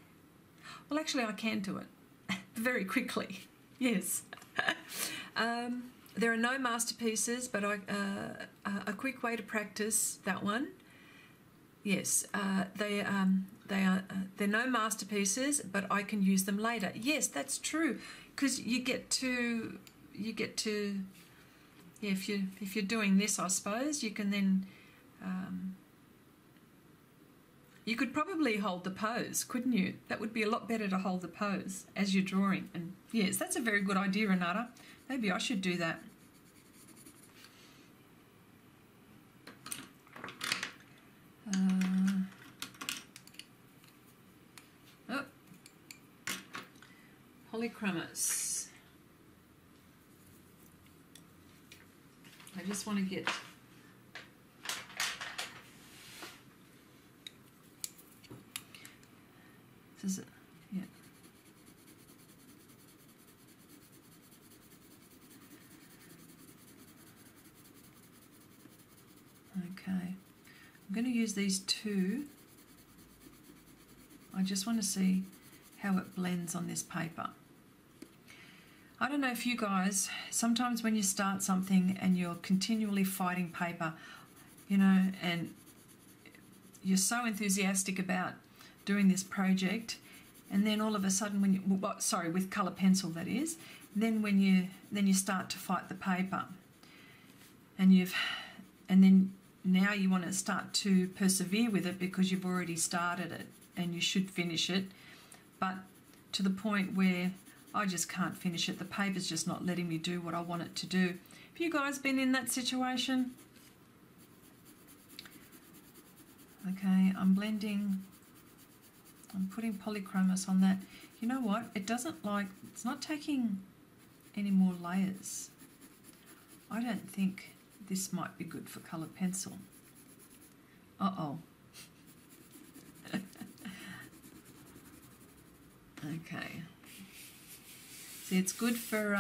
Well, actually, I can do it very quickly. Yes. There are no masterpieces, but a quick way to practice that one. Yes, they're no masterpieces, but I can use them later. Yes, that's true, because you get to yeah, if you're doing this, I suppose you can then you could probably hold the pose, couldn't you? That would be a lot better to hold the pose as you're drawing. And yes, that's a very good idea, Renata. Maybe I should do that. Oh, Polychromos. I just want to get. Does it? Yeah. Okay, I'm going to use these two. I just want to see how it blends on this paper. I don't know if you guys, sometimes when you start something and you're continually fighting paper, you know, and you're so enthusiastic about doing this project, and then all of a sudden when you, well, sorry, with colour pencil that is, then when you, then you start to fight the paper, and you've, and then now you want to start to persevere with it because you've already started it and you should finish it, but to the point where I just can't finish it. The paper's just not letting me do what I want it to do. Have you guys been in that situation? Okay, I'm blending. I'm putting Polychromos on that. You know what? It doesn't like, it's not taking any more layers. I don't think this might be good for colour pencil. Uh-oh. Okay. See, it's good for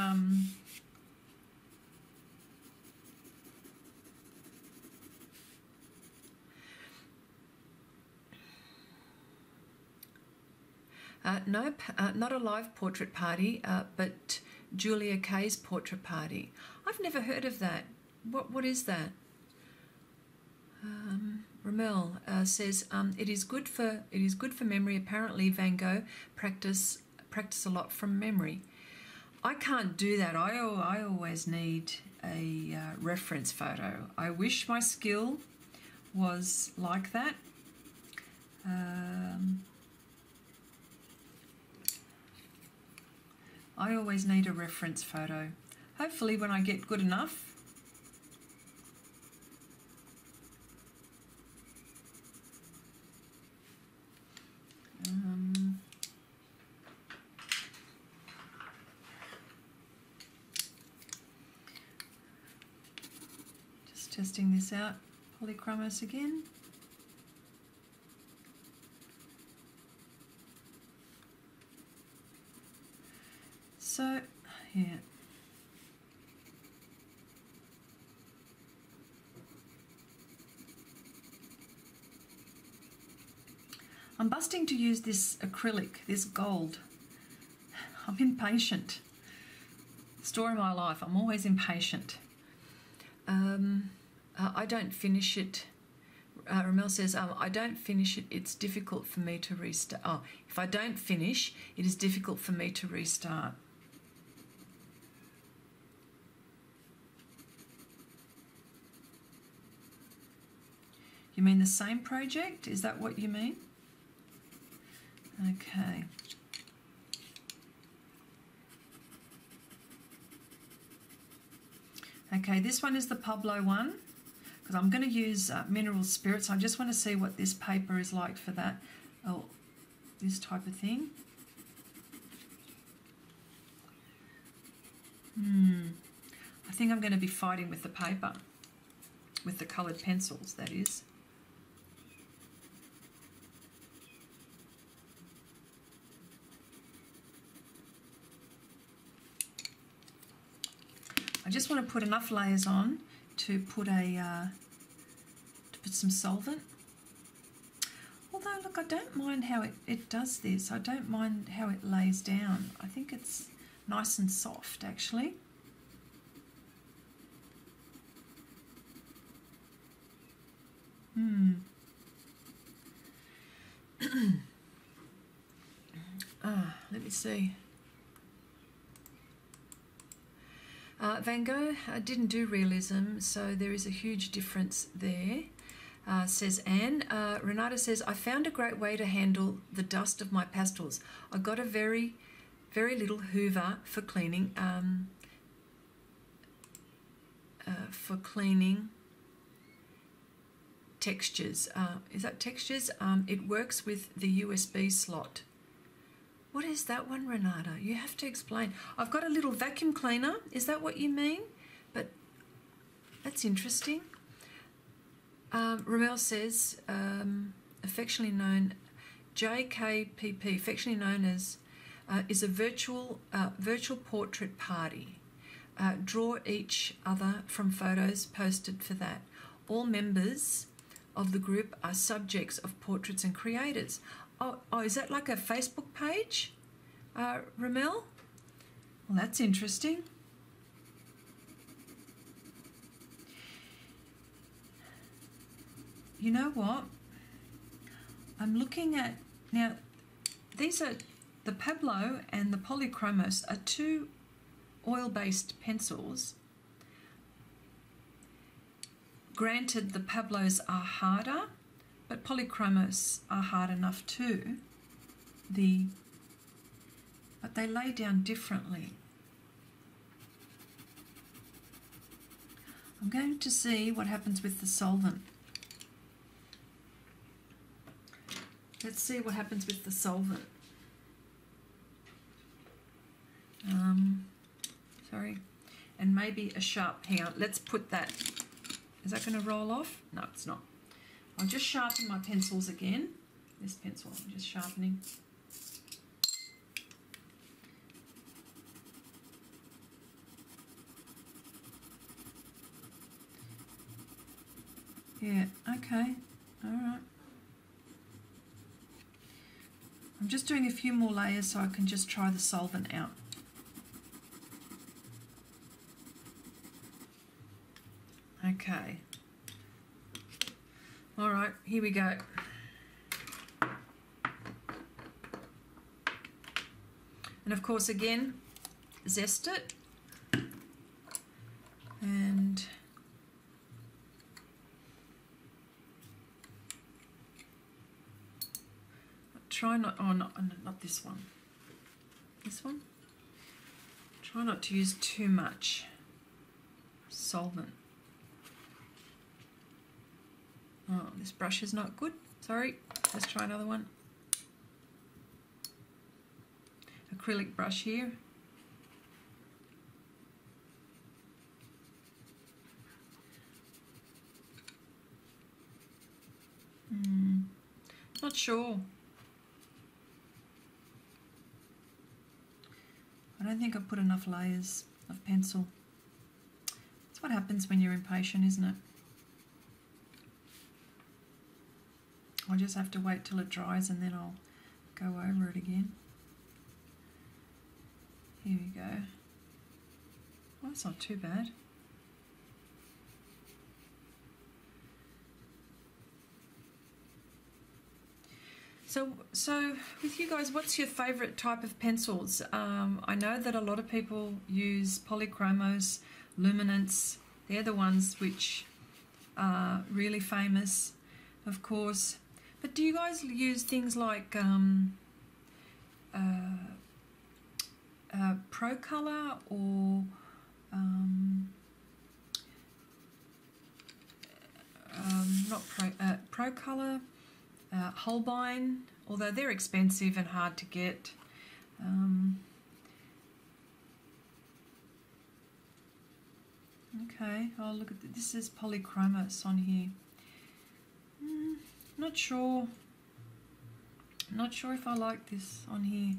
no, not a live portrait party, but Julia Kay's portrait party. I've never heard of that. What is that? Ramel says it is good for memory. Apparently, Van Gogh practice a lot from memory. I can't do that. I always need a reference photo. I wish my skill was like that. I always need a reference photo. Hopefully, when I get good enough. Just testing this out, Polychromos again. So, yeah. I'm busting to use this acrylic, this gold. I'm impatient. Story of my life, I'm always impatient. I don't finish it. Ramel says, I don't finish it, it's difficult for me to restart. Oh, if I don't finish, it is difficult for me to restart. You mean the same project? Is that what you mean? Okay. Okay, this one is the Pablo one, because I'm going to use mineral spirits. I just want to see what this paper is like for that, oh, this type of thing. I think I'm going to be fighting with the paper, with the coloured pencils, that is. I just want to put enough layers on to put a to put some solvent. Although, look, I don't mind how it does this. I don't mind how it lays down. I think it's nice and soft, actually. Let me see. Van Gogh didn't do realism, so there is a huge difference there, says Anne. Renata says, I found a great way to handle the dust of my pastels. I got a very, very little hoover for cleaning textures. Is that textures? It works with the USB slot. What is that one, Renata? You have to explain. I've got a little vacuum cleaner. Is that what you mean? But that's interesting. Ramel says, affectionately known, JKPP, affectionately known as, is a virtual portrait party. Draw each other from photos posted for that. All members of the group are subjects of portraits and creators. Oh, is that like a Facebook page, Ramel? Well, that's interesting. You know what? I'm looking at... Now, these are... The Pablo and the Polychromos are two oil-based pencils. Granted, the Pablos are harder, but Polychromos are hard enough too. But they lay down differently. I'm going to see what happens with the solvent. Let's see what happens with the solvent. Sorry. And maybe a sharp, hang on, let's put that. Is that going to roll off? No, it's not. I'll just sharpen my pencils again. This pencil I'm just sharpening. Yeah, okay, all right. I'm just doing a few more layers so I can just try the solvent out. Okay. All right, here we go. And of course, again, zest it. And try not, oh, not this one. This one? Try not to use too much solvent. Oh, this brush is not good. Sorry, let's try another one. Acrylic brush here. Not sure. I don't think I put enough layers of pencil. That's what happens when you're impatient, isn't it? I'll just have to wait till it dries and then I'll go over it again. Here we go. Well, that's not too bad. So with you guys, what's your favourite type of pencils? I know that a lot of people use Polychromos, Luminance. They're the ones which are really famous. of course. But do you guys use things like Pro Color or Pro Color, Holbein, although they're expensive and hard to get. Okay, I'll look at this. Is Polychromos on here? Not sure. Not sure if I like this on here.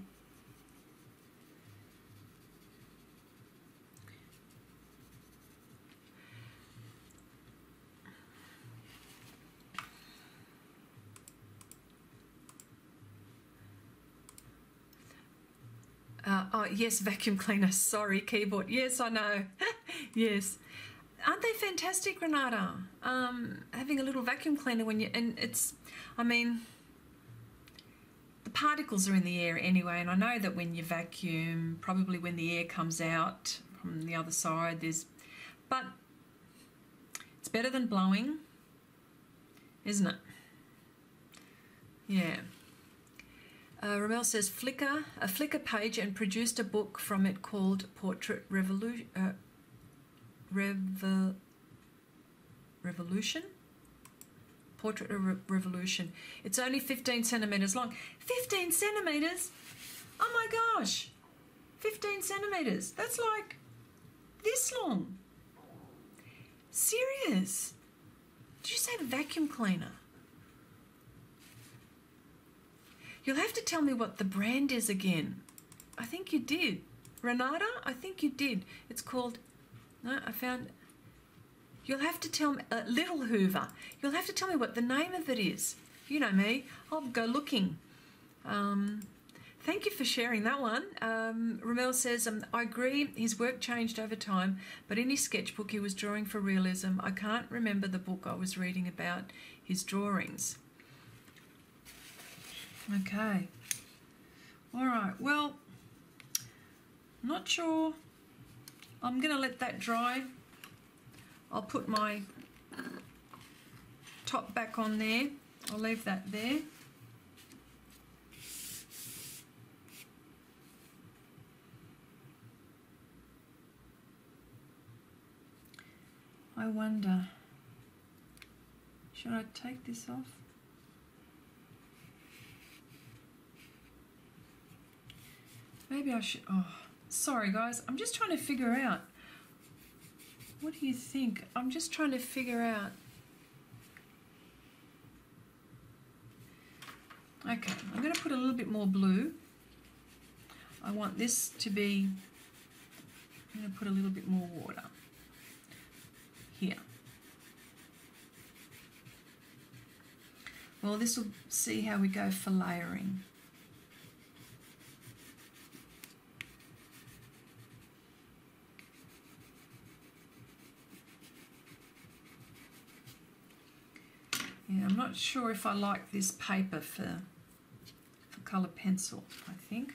Oh, yes, vacuum cleaner. Sorry, keyboard. Yes, I know. Yes. Aren't they fantastic, Renata? Having a little vacuum cleaner when you... And it's... I mean, the particles are in the air anyway, and I know that when you vacuum, probably when the air comes out from the other side, there's... But it's better than blowing, isn't it? Yeah. Ramel says Flickr, a Flickr page, and produced a book from it called Portrait Revolution. Portrait Revolution. It's only 15 centimeters long. 15 centimeters? Oh my gosh! 15 centimeters. That's like this long. Serious? Did you say vacuum cleaner? You'll have to tell me what the brand is again. I think you did. Renata, I think you did. It's called... No, I found... You'll have to tell me... Little Hoover. You'll have to tell me what the name of it is. You know me. I'll go looking. Thank you for sharing that one. Ramel says, I agree his work changed over time, but in his sketchbook he was drawing for realism. I can't remember the book I was reading about his drawings. Okay. All right. Well, not sure. I'm going to let that dry. I'll put my top back on there. I'll leave that there. I wonder, should I take this off? Maybe I should... Oh, sorry, guys. I'm just trying to figure out. What do you think? I'm just trying to figure out. Okay, I'm going to put a little bit more blue. I want this to be... I'm going to put a little bit more water here. Well, this will see how we go for layering. Yeah, I'm not sure if I like this paper for colour pencil, I think.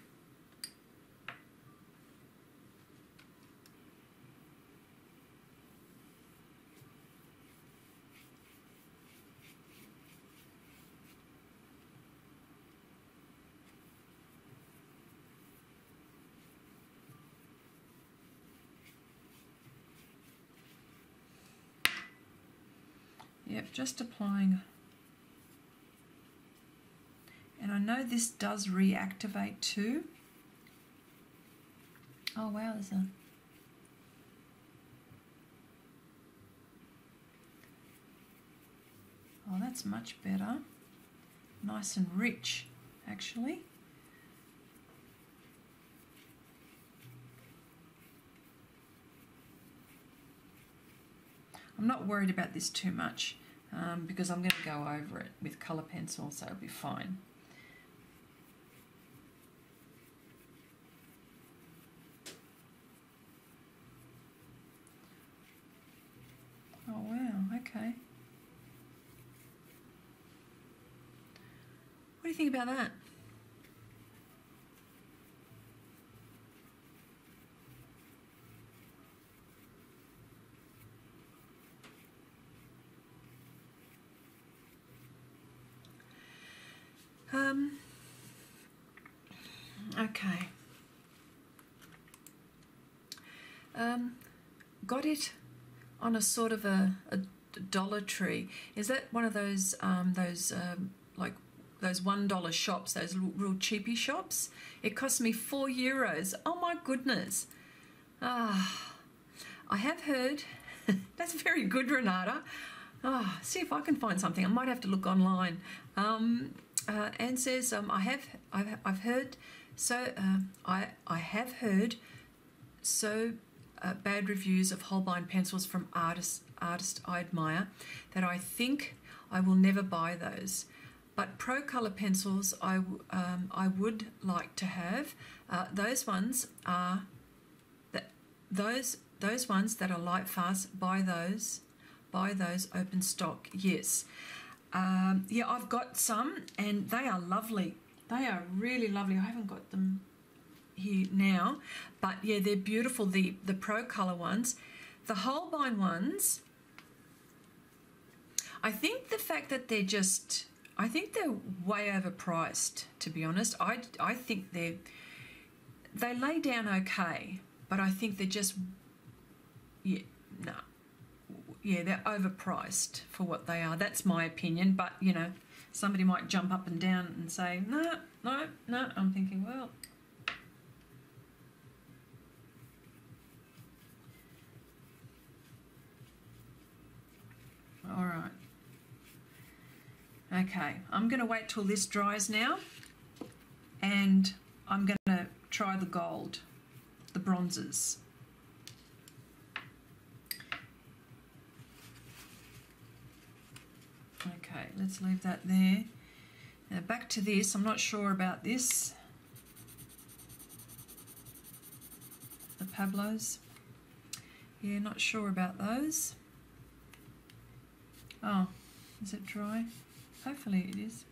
Yep, just applying. And I know this does reactivate too. Oh wow, there's a... Oh, that's much better. Nice and rich, actually. I'm not worried about this too much. Because I'm going to go over it with colour pencil, so it'll be fine. Oh wow, okay. What do you think about that? Okay. Got it on a sort of a Dollar Tree. Is that one of like those $1 shops, those real cheapy shops? It cost me €4. Oh my goodness. Ah, I have heard. That's very good, Renata. Ah, see if I can find something. I might have to look online. Anne says, I've heard. So I have heard. So bad reviews of Holbein pencils from artists I admire that I think I will never buy those. But Pro Color pencils I would like to have. Those ones are those ones that are light fast. Buy those open stock. Yes, yeah, I've got some and they are lovely. They are really lovely. I haven't got them here now, but yeah, they're beautiful. The Pro Color ones, the Holbein ones. I think the fact that they're just, I think they're way overpriced, to be honest. I think they lay down okay, but I think they're just, yeah, no, yeah, they're overpriced for what they are. That's my opinion, but you know, somebody might jump up and down and say no. I'm thinking, well, all right. Okay, I'm going to wait till this dries now, and I'm going to try the gold, the bronzes. Okay, let's leave that there. Now back to this. I'm not sure about this. The Pablos. Yeah, not sure about those. Oh, is it dry? Hopefully it is.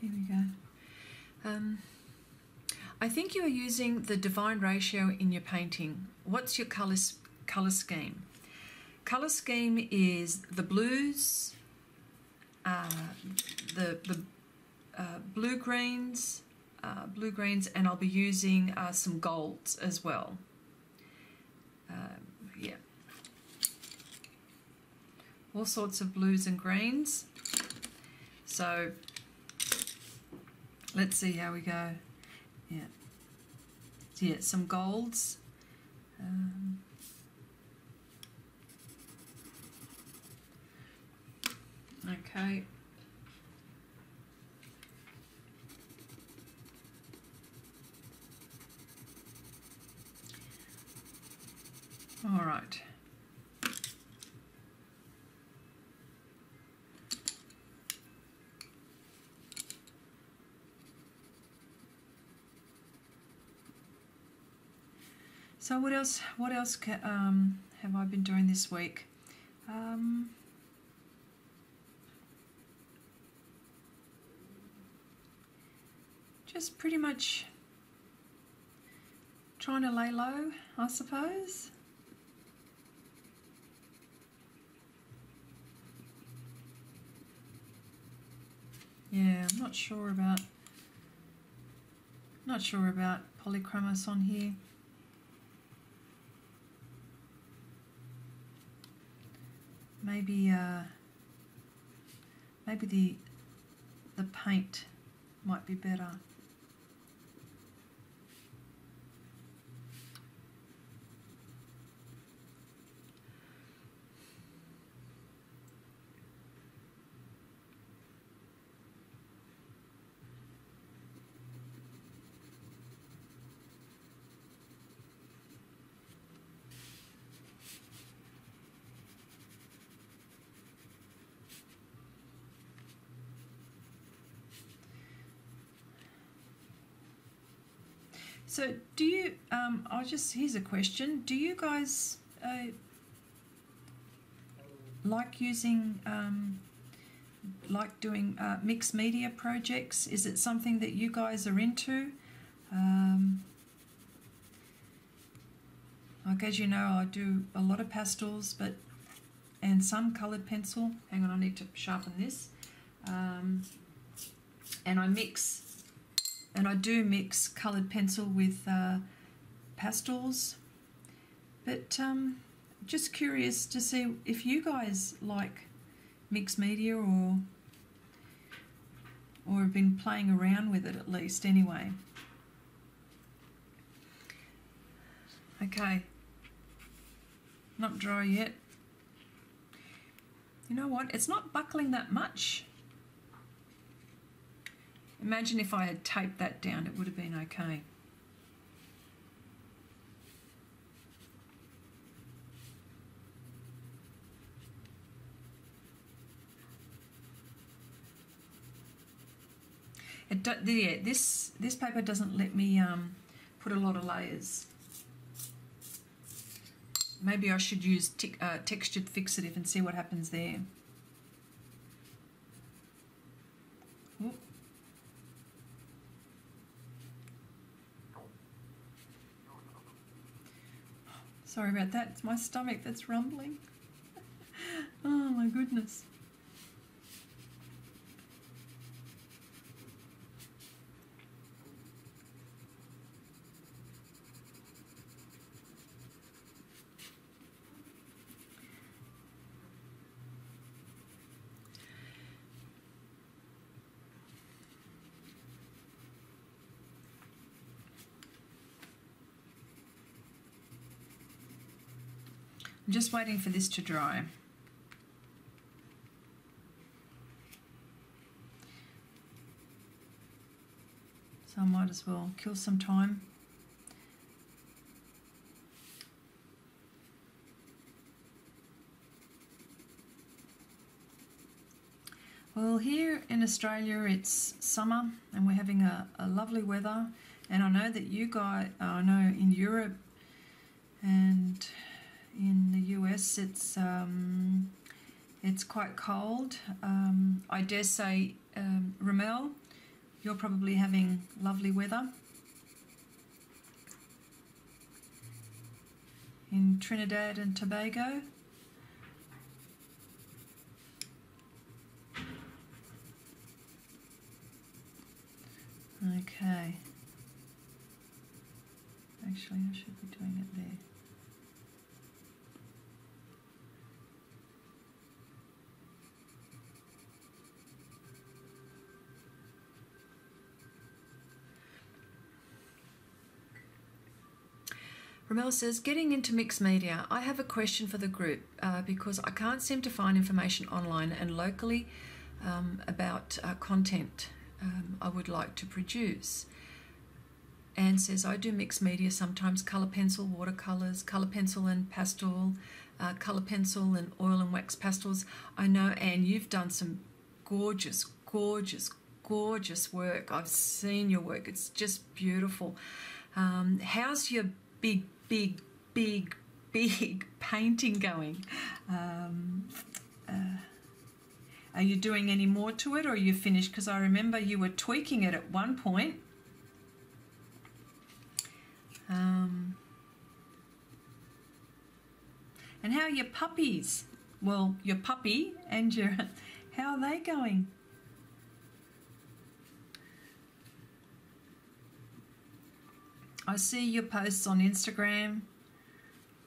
Here we go. I think you are using the divine ratio in your painting. What's your color scheme? Color scheme is the blues, the blue greens. Blue greens, and I'll be using some golds as well. Yeah, all sorts of blues and greens. So let's see how we go. Yeah, so, yeah, some golds. Okay. All right. So what else? What else have I been doing this week? Just pretty much trying to lay low, I suppose. Yeah, I'm not sure about Polychromos on here. Maybe maybe the paint might be better. So do you, here's a question, do you guys like using, like doing mixed media projects? Is it something that you guys are into? Like, as you know, I do a lot of pastels, but and some coloured pencil. Hang on, I need to sharpen this. And I mix, and I do mix coloured pencil with pastels. But just curious to see if you guys like mixed media or have been playing around with it at least anyway. Okay, not dry yet. You know what, it's not buckling that much. Imagine if I had taped that down, it would have been okay. It do, yeah, this paper doesn't let me put a lot of layers. Maybe I should use textured fixative and see what happens there. Ooh. Sorry about that, it's my stomach that's rumbling. Oh my goodness. I'm just waiting for this to dry. So I might as well kill some time. Well, here in Australia it's summer and we're having a lovely weather, and I know that you guys, I know in Europe and in the US it's quite cold. I dare say, Ramel, you're probably having lovely weather. In Trinidad and Tobago. Okay. Actually, I should be doing it there. Ramel says, getting into mixed media, I have a question for the group because I can't seem to find information online and locally about content I would like to produce. Anne says, I do mixed media sometimes, colour pencil, watercolours, colour pencil and pastel, colour pencil and oil and wax pastels. I know, Anne, you've done some gorgeous, gorgeous, gorgeous work. I've seen your work. It's just beautiful. How's your big painting going? Are you doing any more to it, or are you finished? Because I remember you were tweaking it at one point. And how are your puppies? Well, your puppy and your... How are they going? I see your posts on Instagram.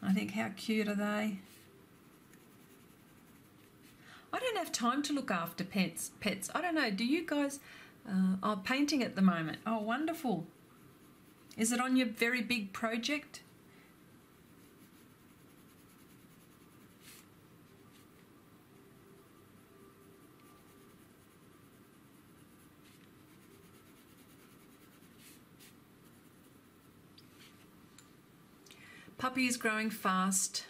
I think, how cute are they? I don't have time to look after pets. I don't know, do you guys are painting at the moment? Oh, wonderful. Is it on your very big project? Puppy is growing fast.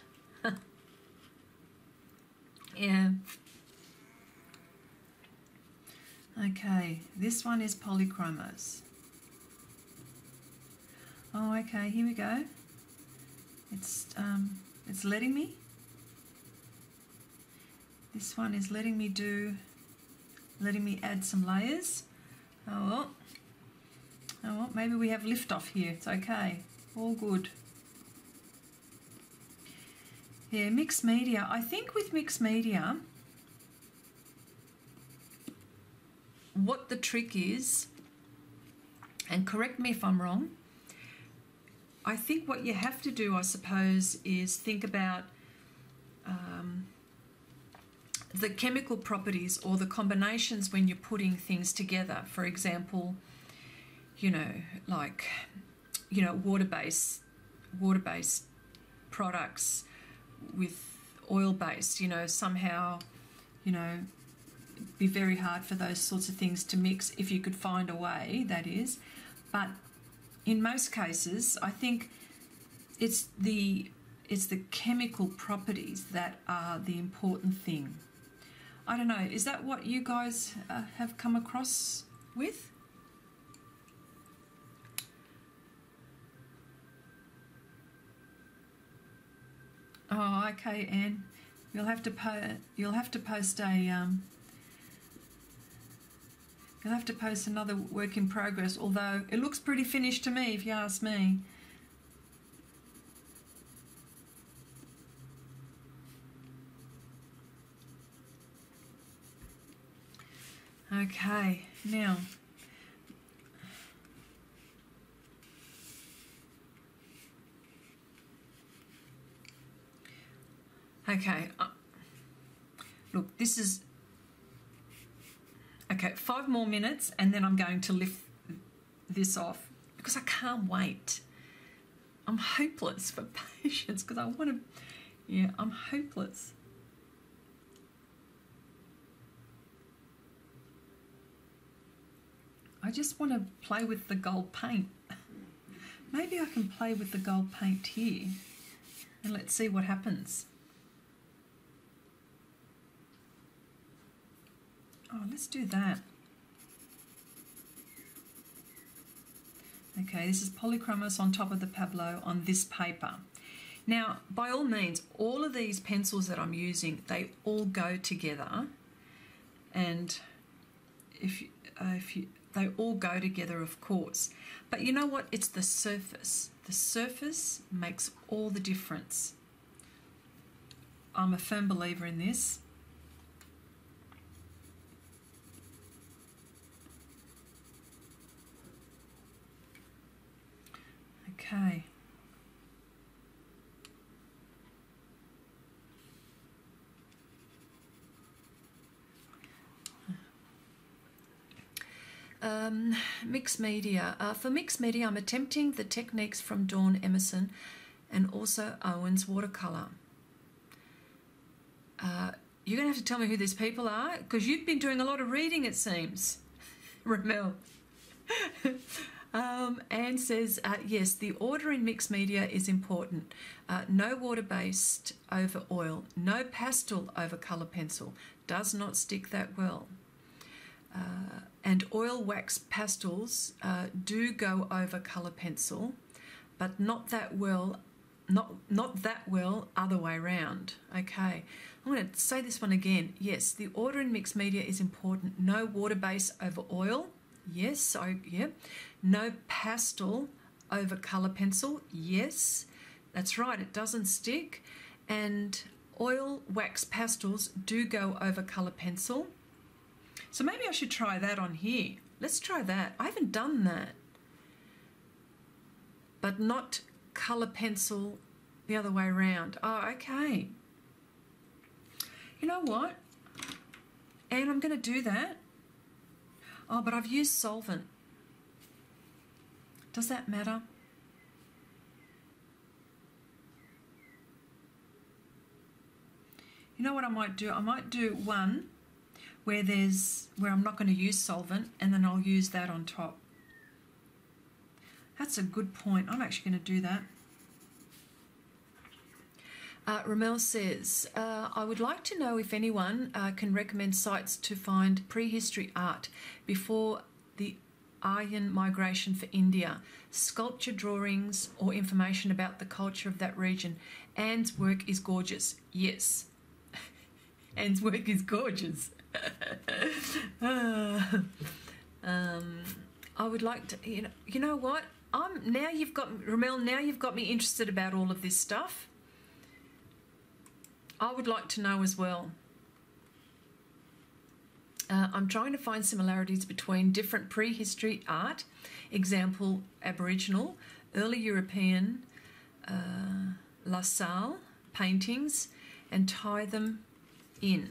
Yeah. Okay, this one is Polychromos. Oh, okay, here we go. It's letting me. This one is letting me add some layers. Oh well. Oh well, maybe we have lift off here. It's okay. All good. Yeah, mixed media. I think with mixed media, what the trick is, and correct me if I'm wrong, I think what you have to do, I suppose, is think about the chemical properties or the combinations when you're putting things together. For example, you know, like, you know, water-based products with oil-based, you know, somehow, you know, it'd be very hard for those sorts of things to mix if you could find a way, that is. But in most cases, I think it's the chemical properties that are the important thing. I don't know, is that what you guys have come across with? Oh, okay, Anne. You'll have to post another work in progress. Although it looks pretty finished to me, if you ask me. Okay, now. Okay, look, this is, okay, 5 more minutes and then I'm going to lift this off because I can't wait. I'm hopeless for patience because I want to, yeah, I'm hopeless. I just want to play with the gold paint. Maybe I can play with the gold paint here and let's see what happens. Oh, let's do that. Okay, this is Polychromos on top of the Pablo on this paper. Now, by all means, all of these pencils that I'm using, they all go together, and they all go together, of course. But you know what? It's the surface. The surface makes all the difference. I'm a firm believer in this. Okay. Mixed media. For mixed media, I'm attempting the techniques from Dawn Emerson and also Owen's watercolor. You're going to have to tell me who these people are because you've been doing a lot of reading, it seems, Ramel. Anne says, yes, the order in mixed media is important. No water-based over oil, no pastel over colour pencil. Does not stick that well. And oil wax pastels do go over colour pencil, but not that well, not that well other way round. Okay, I'm going to say this one again. Yes, the order in mixed media is important. No water-based over oil. Yes, so yeah. No pastel over colour pencil. Yes, that's right, it doesn't stick. And oil wax pastels do go over colour pencil. So maybe I should try that on here. Let's try that. I haven't done that. But not colour pencil the other way around. Oh, okay. You know what? And I'm going to do that. Oh, but I've used solvent. Does that matter? You know what I might do? I might do one where where I'm not going to use solvent, and then I'll use that on top. That's a good point. I'm actually going to do that. Ramel says, I would like to know if anyone can recommend sites to find prehistory art before the Aryan migration for India, sculpture drawings or information about the culture of that region. Anne's work is gorgeous. Yes, Anne's work is gorgeous. I would like to, you know what? Now you've got, Ramel, now you've got me interested about all of this stuff. I would like to know as well, I'm trying to find similarities between different prehistory art, example Aboriginal, early European, La Salle paintings, and tie them in.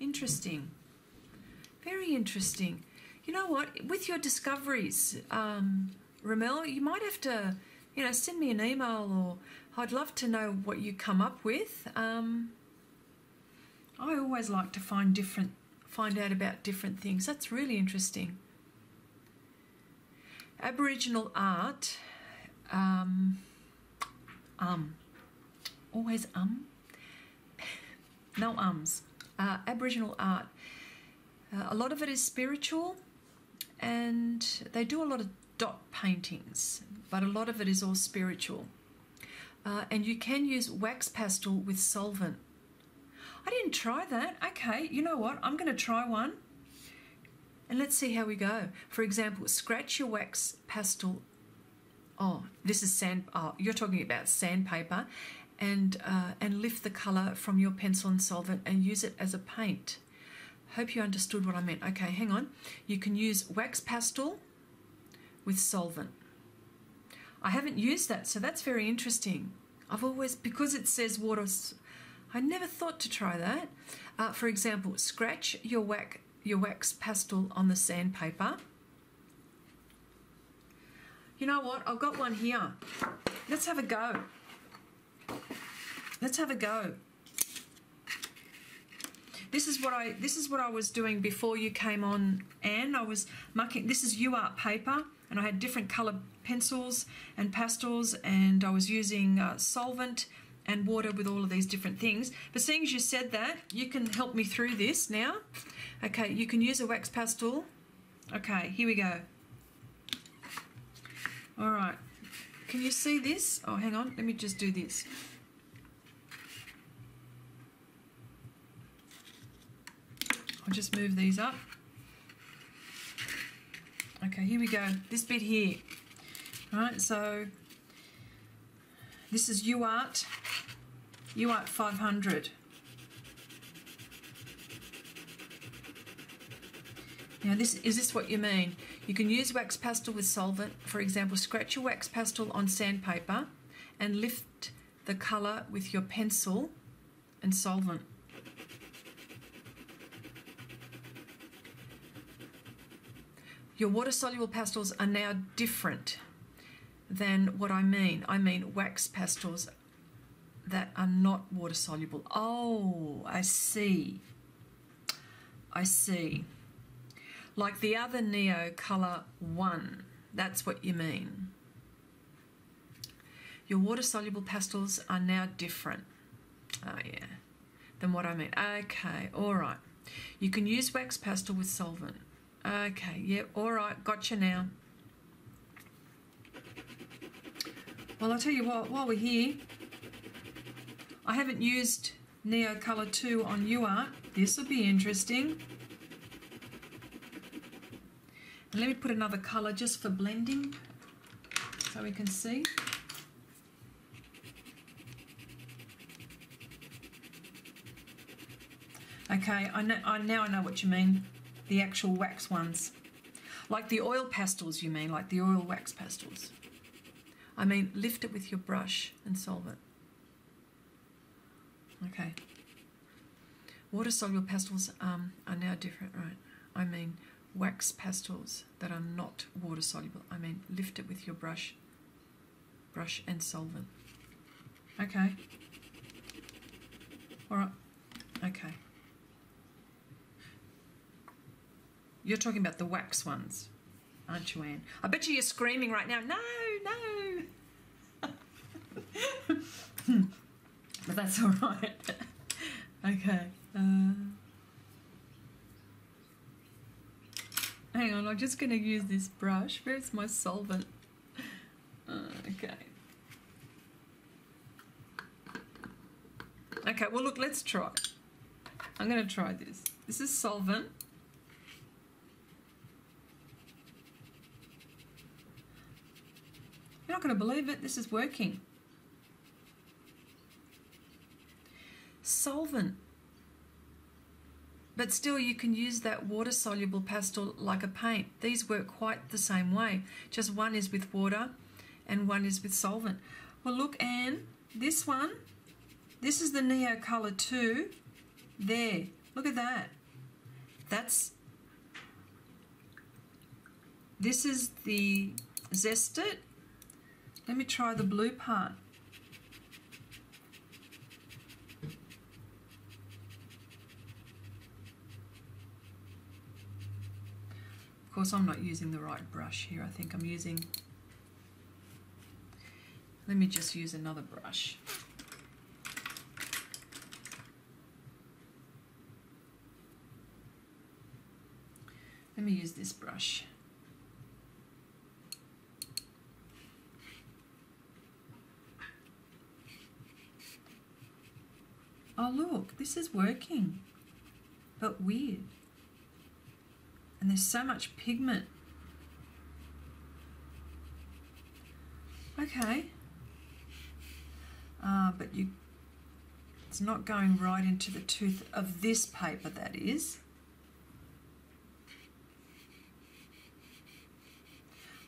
Interesting. Very interesting. You know what? With your discoveries, Ramel, you might have to, you know, send me an email, or I'd love to know what you come up with. I always like to find out about different things. That's really interesting. Aboriginal art. Always no ums. Aboriginal art. A lot of it is spiritual, and they do a lot of dot paintings, but a lot of it is all spiritual. And you can use wax pastel with solvent. I didn't try that. Okay, you know what? I'm going to try one, and let's see how we go. For example, scratch your wax pastel. Oh, this is sand. Oh, you're talking about sandpaper, and lift the color from your pencil and solvent and use it as a paint. Hope you understood what I meant. Okay, hang on. You can use wax pastel with solvent. I haven't used that, so that's very interesting. I've always, because it says water, I never thought to try that. For example, scratch your wax pastel on the sandpaper. You know what? I've got one here. Let's have a go. Let's have a go. This is what I was doing before you came on, Anne. I was marking. This is UART paper, and I had different colour pencils and pastels, and I was using solvent and water with all of these different things. But seeing as you said that, you can help me through this now. Okay, you can use a wax pastel. Okay, here we go. All right, can you see this? Oh, hang on, let me just do this. I'll just move these up. Okay, here we go, this bit here. All right, so this is UART 500. Now is this what you mean? You can use wax pastel with solvent. For example, scratch your wax pastel on sandpaper and lift the colour with your pencil and solvent. Your water-soluble pastels are now different than what I mean. I mean wax pastels that are not water-soluble. Oh, I see. I see. Like the other Neo Colour 1. That's what you mean. Your water-soluble pastels are now different. Oh, yeah. Than what I mean. Okay, all right. You can use wax pastel with solvent. Okay, yeah, all right, gotcha now. Well, I'll tell you what, while we're here, I haven't used Neo Colour 2 on UART. This will be interesting. And let me put another colour just for blending so we can see. Okay, I now know what you mean. The actual wax ones. Like the oil pastels, you mean, like the oil wax pastels. I mean, lift it with your brush and solve it. Okay. Water-soluble pastels are now different, right? I mean, wax pastels that are not water-soluble. I mean, lift it with your brush and solvent. Okay. All right. Okay. You're talking about the wax ones, aren't you, Anne? I bet you you're screaming right now, no, no. But that's all right. Okay. Hang on, I'm just going to use this brush. Where's my solvent? Okay. Okay, well, look, let's try. I'm going to try this. This is solvent. You're not going to believe it. This is working. solvent. But still you can use that water-soluble pastel like a paint. These work quite the same way, just one is with water and one is with solvent. Well look Anne, this one, this is the Neo Colour 2. There, look at that. That's, this is the Zest It. Let me try the blue part. Of course I'm not using the right brush here. I think I'm using, let me just use another brush. Let me use this brush. Oh look, this is working, but weird. And there's so much pigment. Okay. But you, it's not going right into the tooth of this paper, that is.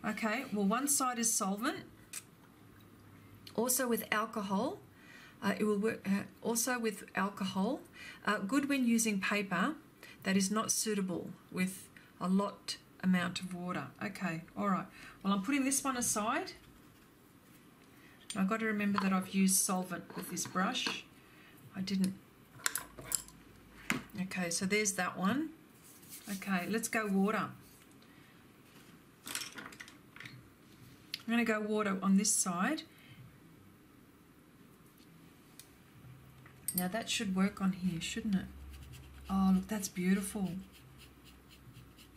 Okay, well one side is solvent. Also with alcohol. It will work also with alcohol. Good when using paper that is not suitable with a lot amount of water. Okay, all right. Well, I'm putting this one aside. I've got to remember that I've used solvent with this brush. I didn't. Okay, so there's that one. Okay, let's go water. I'm going to go water on this side. Now that should work on here, shouldn't it? Oh, look, that's beautiful.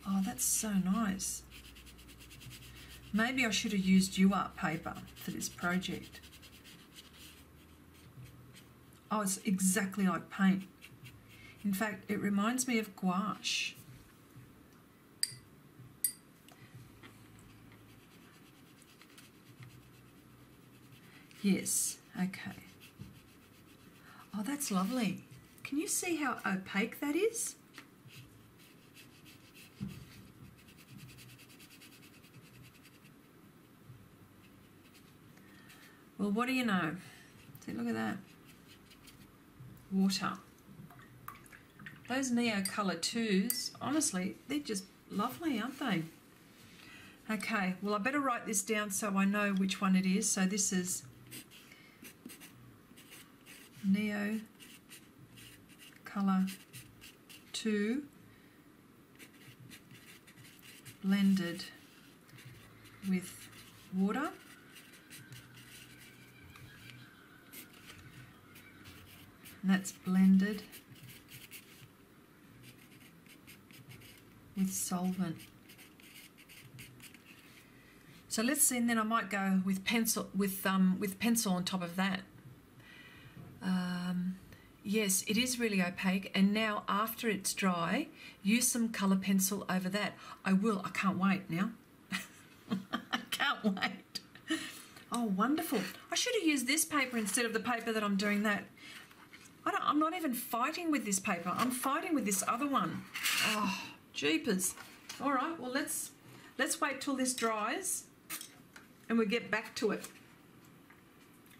Oh, that's so nice. Maybe I should have used UART paper for this project. Oh, it's exactly like paint. In fact, it reminds me of gouache. Yes, okay. Oh, that's lovely. Can you see how opaque that is? Well, what do you know? See, look at that. Water. Those Neo Colour 2s, honestly, they're just lovely, aren't they? Okay, well, I better write this down so I know which one it is. So this is Neo Colour 2 blended with water. And that's blended with solvent. So let's see, and then I might go with pencil, with pencil on top of that. Yes, it is really opaque, and now after it's dry, use some colour pencil over that. I will, I can't wait now. I can't wait. Oh, wonderful. I should have used this paper instead of the paper that I'm doing that. I'm not even fighting with this paper. I'm fighting with this other one. Oh, jeepers. All right, well, let's wait till this dries, and we'll get back to it.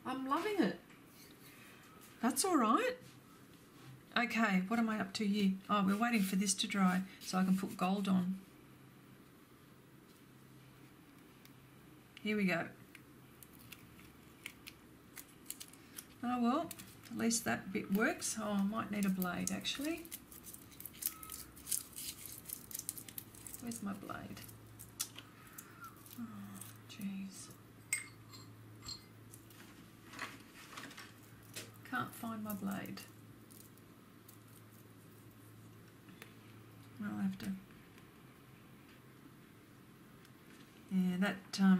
I'm loving it. That's all right. Okay, what am I up to here? Oh, we're waiting for this to dry so I can put gold on. Here we go. Oh well, at least that bit works. Oh, I might need a blade actually. Where's my blade? Oh, jeez. Can't find my blade. I'll have to. Yeah, that okay.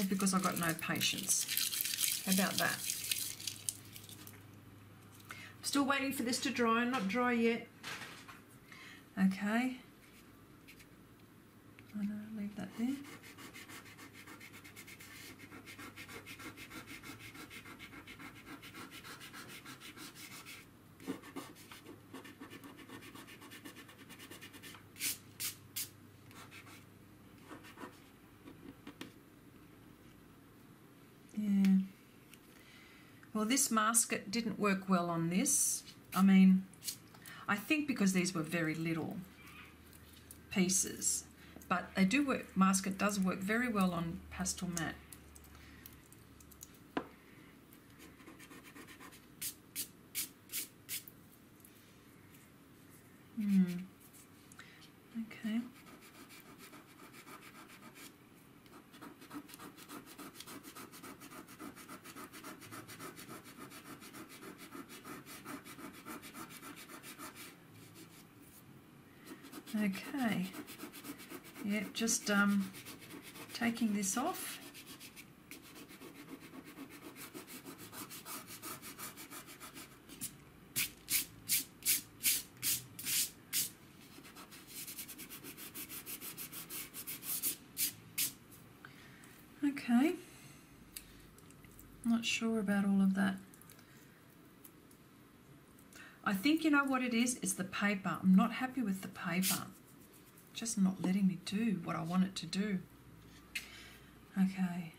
All because I've got no patience. How about that? I'm still waiting for this to dry. Not dry yet. Okay. I'm going to leave that there. Well, this masket didn't work well on this. I mean, I think because these were very little pieces, but they do work. Masket does work very well on Pastelmat. Okay. Okay, yeah, just taking this off. Okay, not sure about all of that. I think you know what it is? It's the paper. I'm not happy with the paper. Just not letting me do what I want it to do. Okay.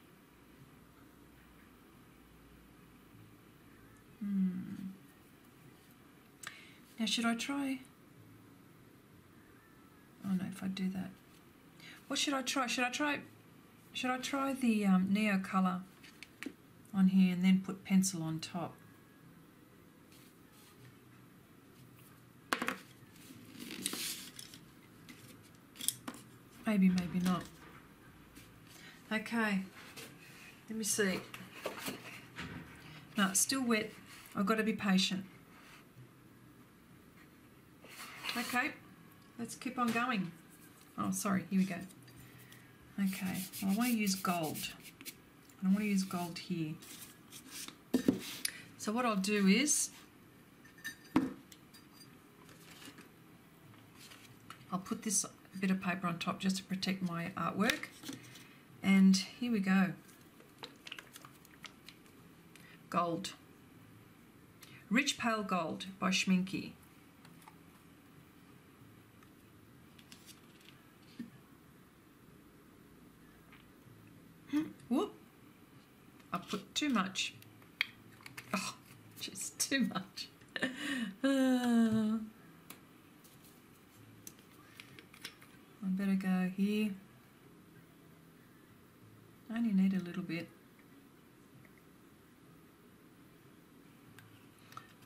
Now should I try? Oh no, if I do that. What should I try? Should I try the Neo Colour on here and then put pencil on top? Maybe, maybe not. Okay, let me see. No, it's still wet. I've got to be patient. Okay, let's keep on going. Oh, sorry, here we go. Okay, well, I want to use gold. I don't want to use gold here. So what I'll do is I'll put this bit of paper on top just to protect my artwork, and here we go. Gold, Rich Pale Gold by Schmincke. Whoop! I put too much. Oh, just too much. I better go here. I only need a little bit.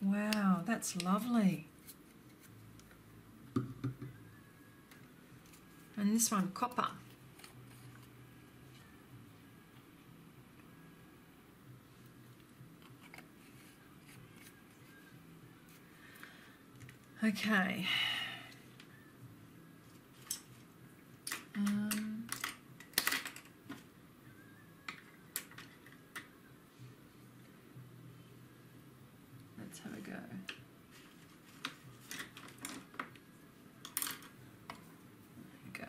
Wow, that's lovely. And this one, copper. Okay. Let's have a go. There we go.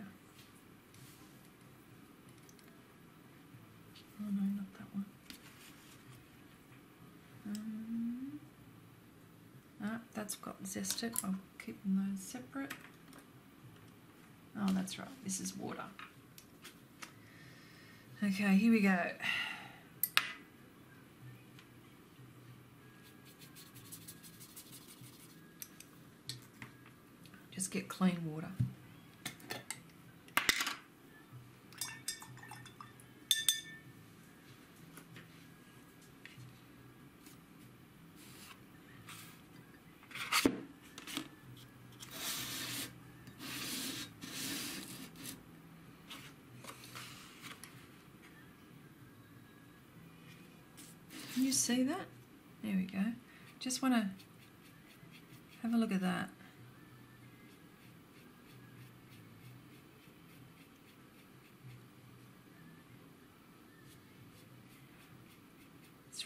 Oh no, not that one. Ah, that's got zested. I'll keep those separate. Oh, that's right. This is water. Okay, here we go. Just get clean water. See that? There we go. Just want to have a look at that.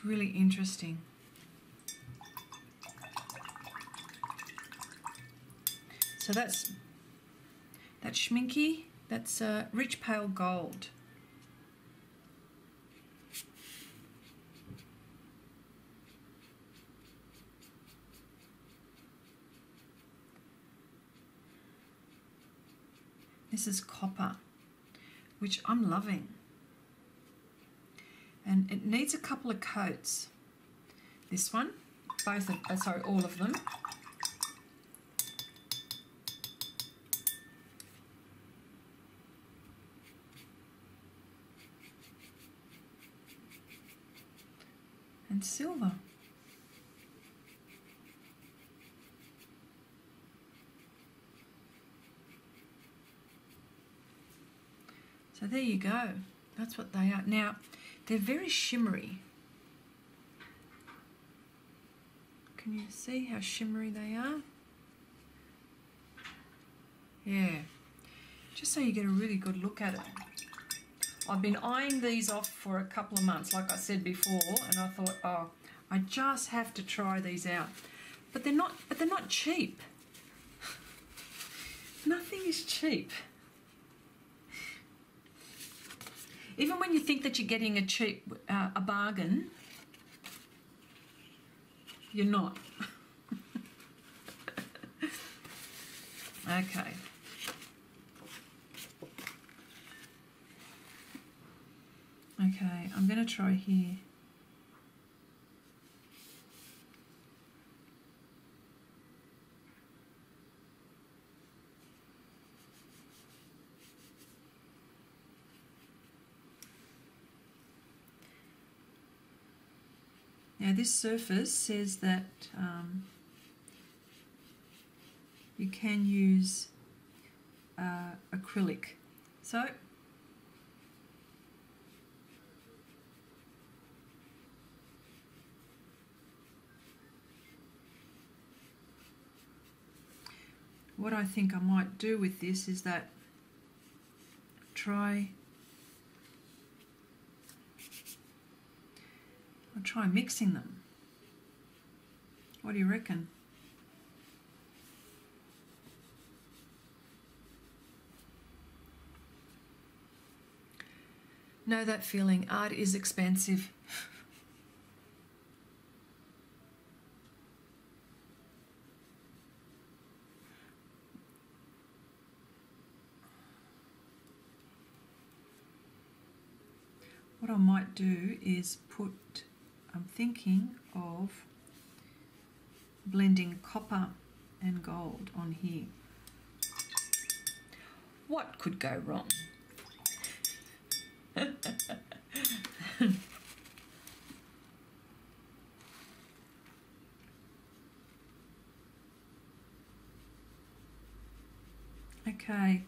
It's really interesting. So that's Schmincke, that's rich pale gold. This is copper, which I'm loving. And it needs a couple of coats. This one, both of, sorry, all of them. And silver. So there you go, that's what they are. Now, they're very shimmery. Can you see how shimmery they are? Yeah, just so you get a really good look at it. I've been eyeing these off for a couple of months, like I said before, and I thought, oh, I just have to try these out. But they're not cheap. Nothing is cheap. Even when you think that you're getting a cheap, a bargain, you're not. Okay. Okay, I'm going to try here. Now this surface says that you can use acrylic. So what I think I might do with this is that I'll try mixing them. What do you reckon? Know that feeling, art is expensive. What I might do is put, I'm thinking of blending copper and gold on here. What could go wrong? Okay,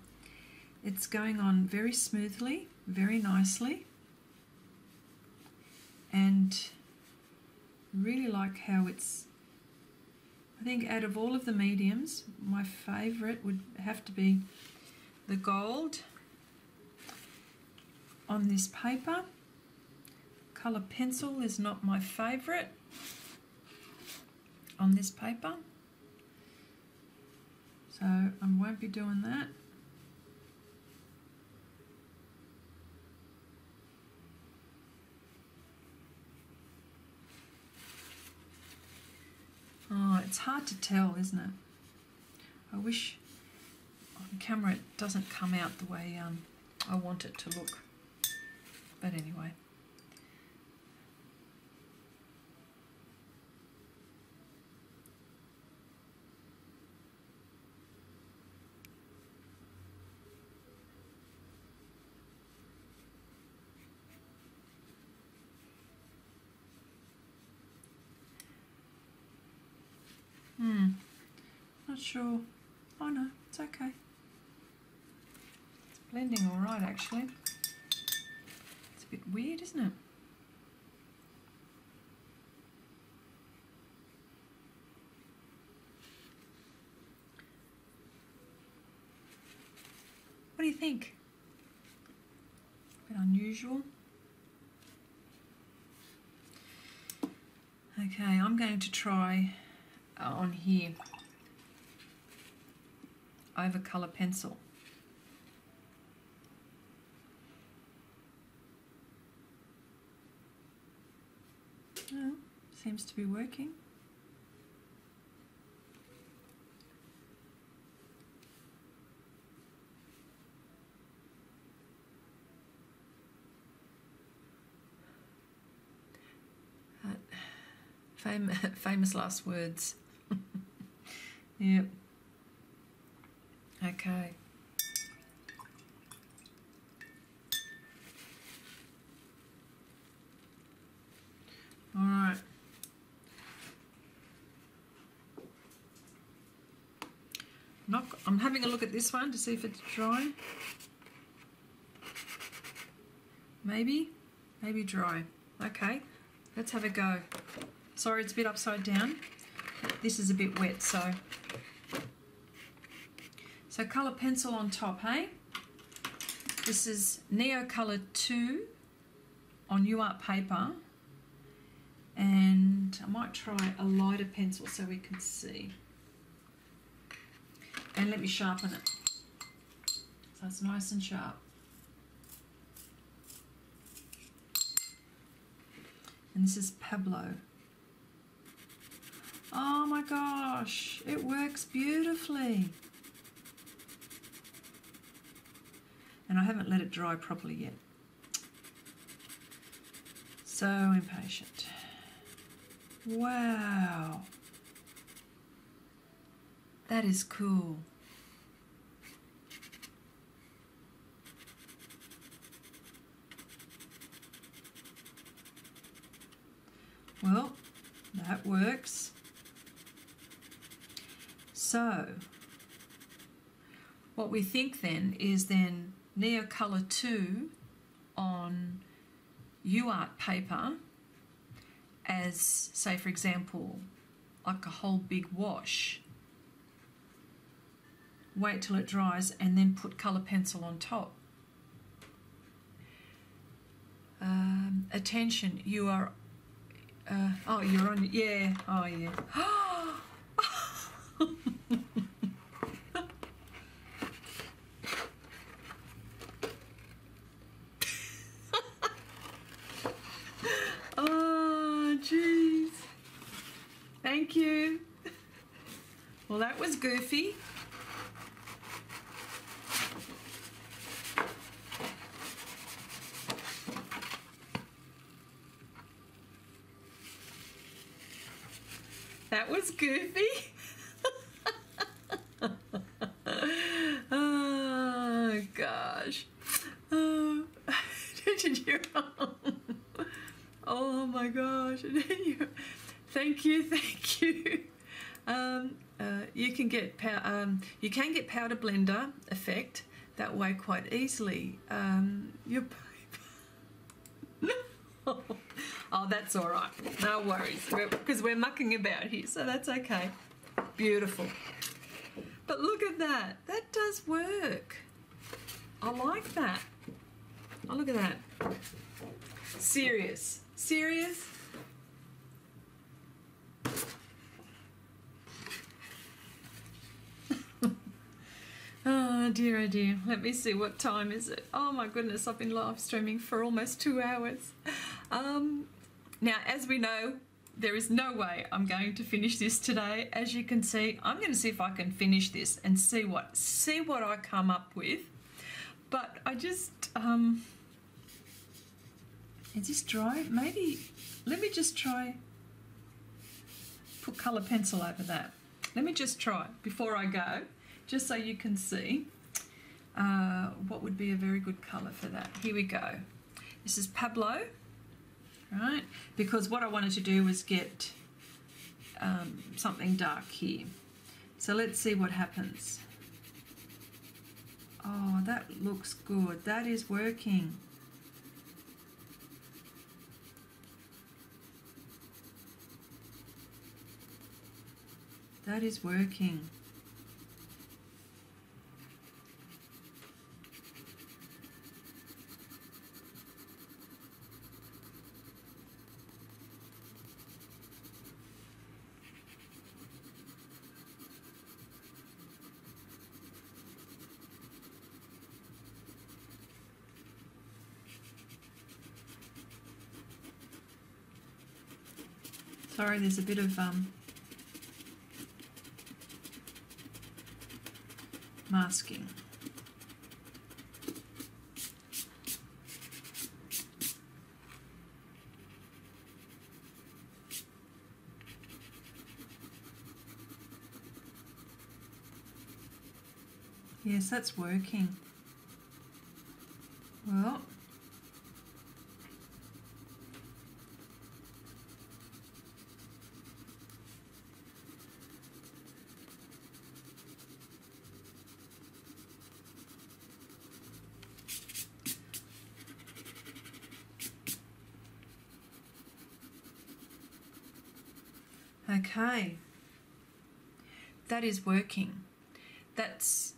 it's going on very smoothly, very nicely, and really like how it's, I think out of all of the mediums, my favourite would have to be the gold on this paper. Colour pencil is not my favourite on this paper, so I won't be doing that. Oh, it's hard to tell, isn't it? I wish on camera it doesn't come out the way I want it to look. But anyway. Not sure. Oh no, it's okay. It's blending all right actually. It's a bit weird, isn't it? What do you think? A bit unusual. Okay, I'm going to try on here over colour pencil. Well, seems to be working. Famous last words. Yep. Okay. All right. I'm having a look at this one to see if it's dry. Maybe dry. Okay. Let's have a go. Sorry, it's a bit upside down. This is a bit wet, so colour pencil on top, hey? This is Neocolor 2 on UART paper, and I might try a lighter pencil so we can see. And let me sharpen it so it's nice and sharp. And this is Pablo. Oh my gosh, it works beautifully. And I haven't let it dry properly yet. So impatient. Wow. That is cool. Well, that works. So, what we think then is then Neocolor 2 on UART paper as, say for example, like a whole big wash. Wait till it dries and then put colour pencil on top. Attention, you are, oh you're on, yeah, oh yeah. Oh, jeez. Thank you. Well, that was goofy. That was goofy. Thank you. You can get powder blender effect that way quite easily. Your paper. Oh, that's all right. No worries, because we're mucking about here, so that's okay. Beautiful. But look at that. That does work. I like that. Oh, look at that. Serious. Oh dear, oh dear. Let me see, what time is it? Oh my goodness, I've been live streaming for almost 2 hours. Now, as we know, there is no way I'm going to finish this today. As you can see, I'm going to see if I can finish this and see what I come up with. But I just, is this dry? Maybe, let me just try, put colour pencil over that. Let me just try before I go. Just so you can see what would be a very good colour for that. Here we go. This is Pablo, right? Because what I wanted to do was get something dark here. So let's see what happens. Oh, that looks good. That is working. That is working. Sorry, there's a bit of masking. Yes, that's working. Well, okay, that is working. That's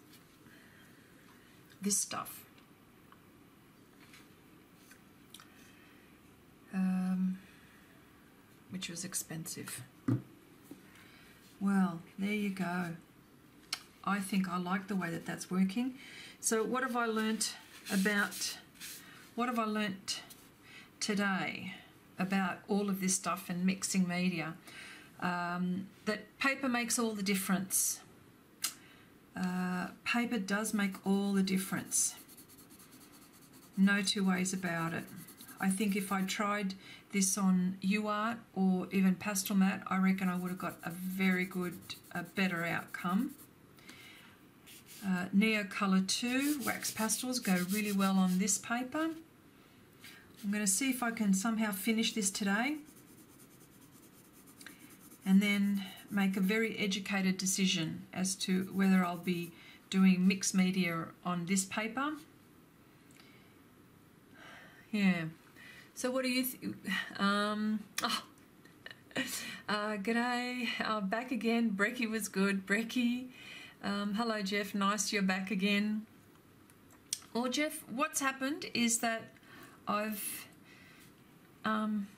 this stuff. Which was expensive. Well, there you go. I think I like the way that that's working. So what have I learnt today about all of this stuff and mixing media? That paper makes all the difference. Paper does make all the difference. No two ways about it. I think if I tried this on UART or even Pastelmat, I reckon I would have got a very good, better outcome. Neo Colour 2 wax pastels go really well on this paper. I'm going to see if I can somehow finish this today and then make a very educated decision as to whether I'll be doing mixed media on this paper. Yeah. So what do you think? G'day. Back again. Brekkie was good. Brekkie. Hello, Jeff. Nice you're back again. Well, Jeff, what's happened is that I've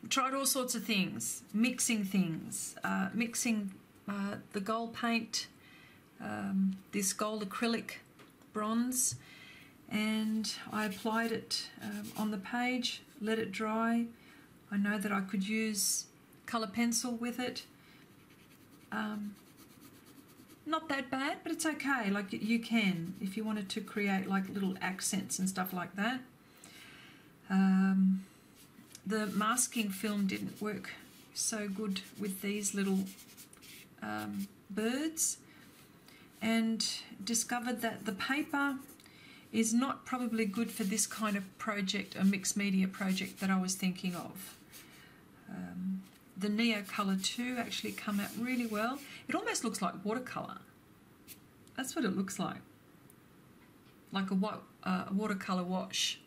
tried all sorts of things, mixing the gold paint, this gold acrylic bronze, and I applied it on the page, let it dry. I know that I could use colour pencil with it. Not that bad, but it's okay. Like, you can, if you wanted to create like little accents and stuff like that. The masking film didn't work so good with these little birds, and discovered that the paper is not probably good for this kind of project, a mixed media project that I was thinking of. The Neo Colour 2 actually come out really well. It almost looks like watercolour. That's what it looks like a watercolour wash.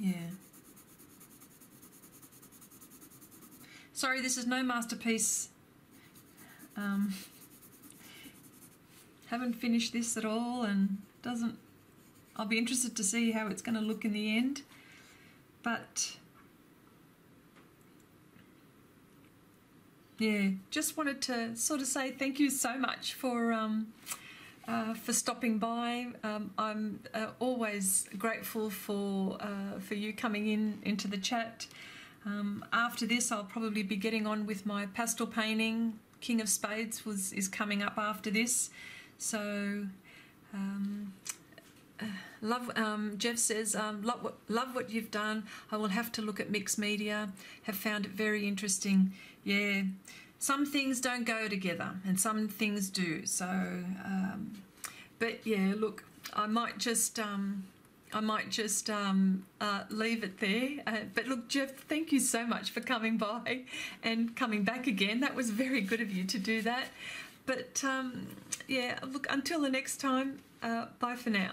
Yeah. Sorry, this is no masterpiece. Haven't finished this at all, and doesn't. I'll be interested to see how it's going to look in the end. But yeah, just wanted to sort of say thank you so much for stopping by. I'm always grateful for you coming into the chat. After this, I'll probably be getting on with my pastel painting. King of Spades is coming up after this. So, Jeff says, love what you've done. I will have to look at mixed media. Have found it very interesting. Yeah. Some things don't go together and some things do. So, but yeah, look, I might just leave it there. But look, Jeff, thank you so much for coming by and coming back again. That was very good of you to do that. But yeah, look, until the next time, bye for now.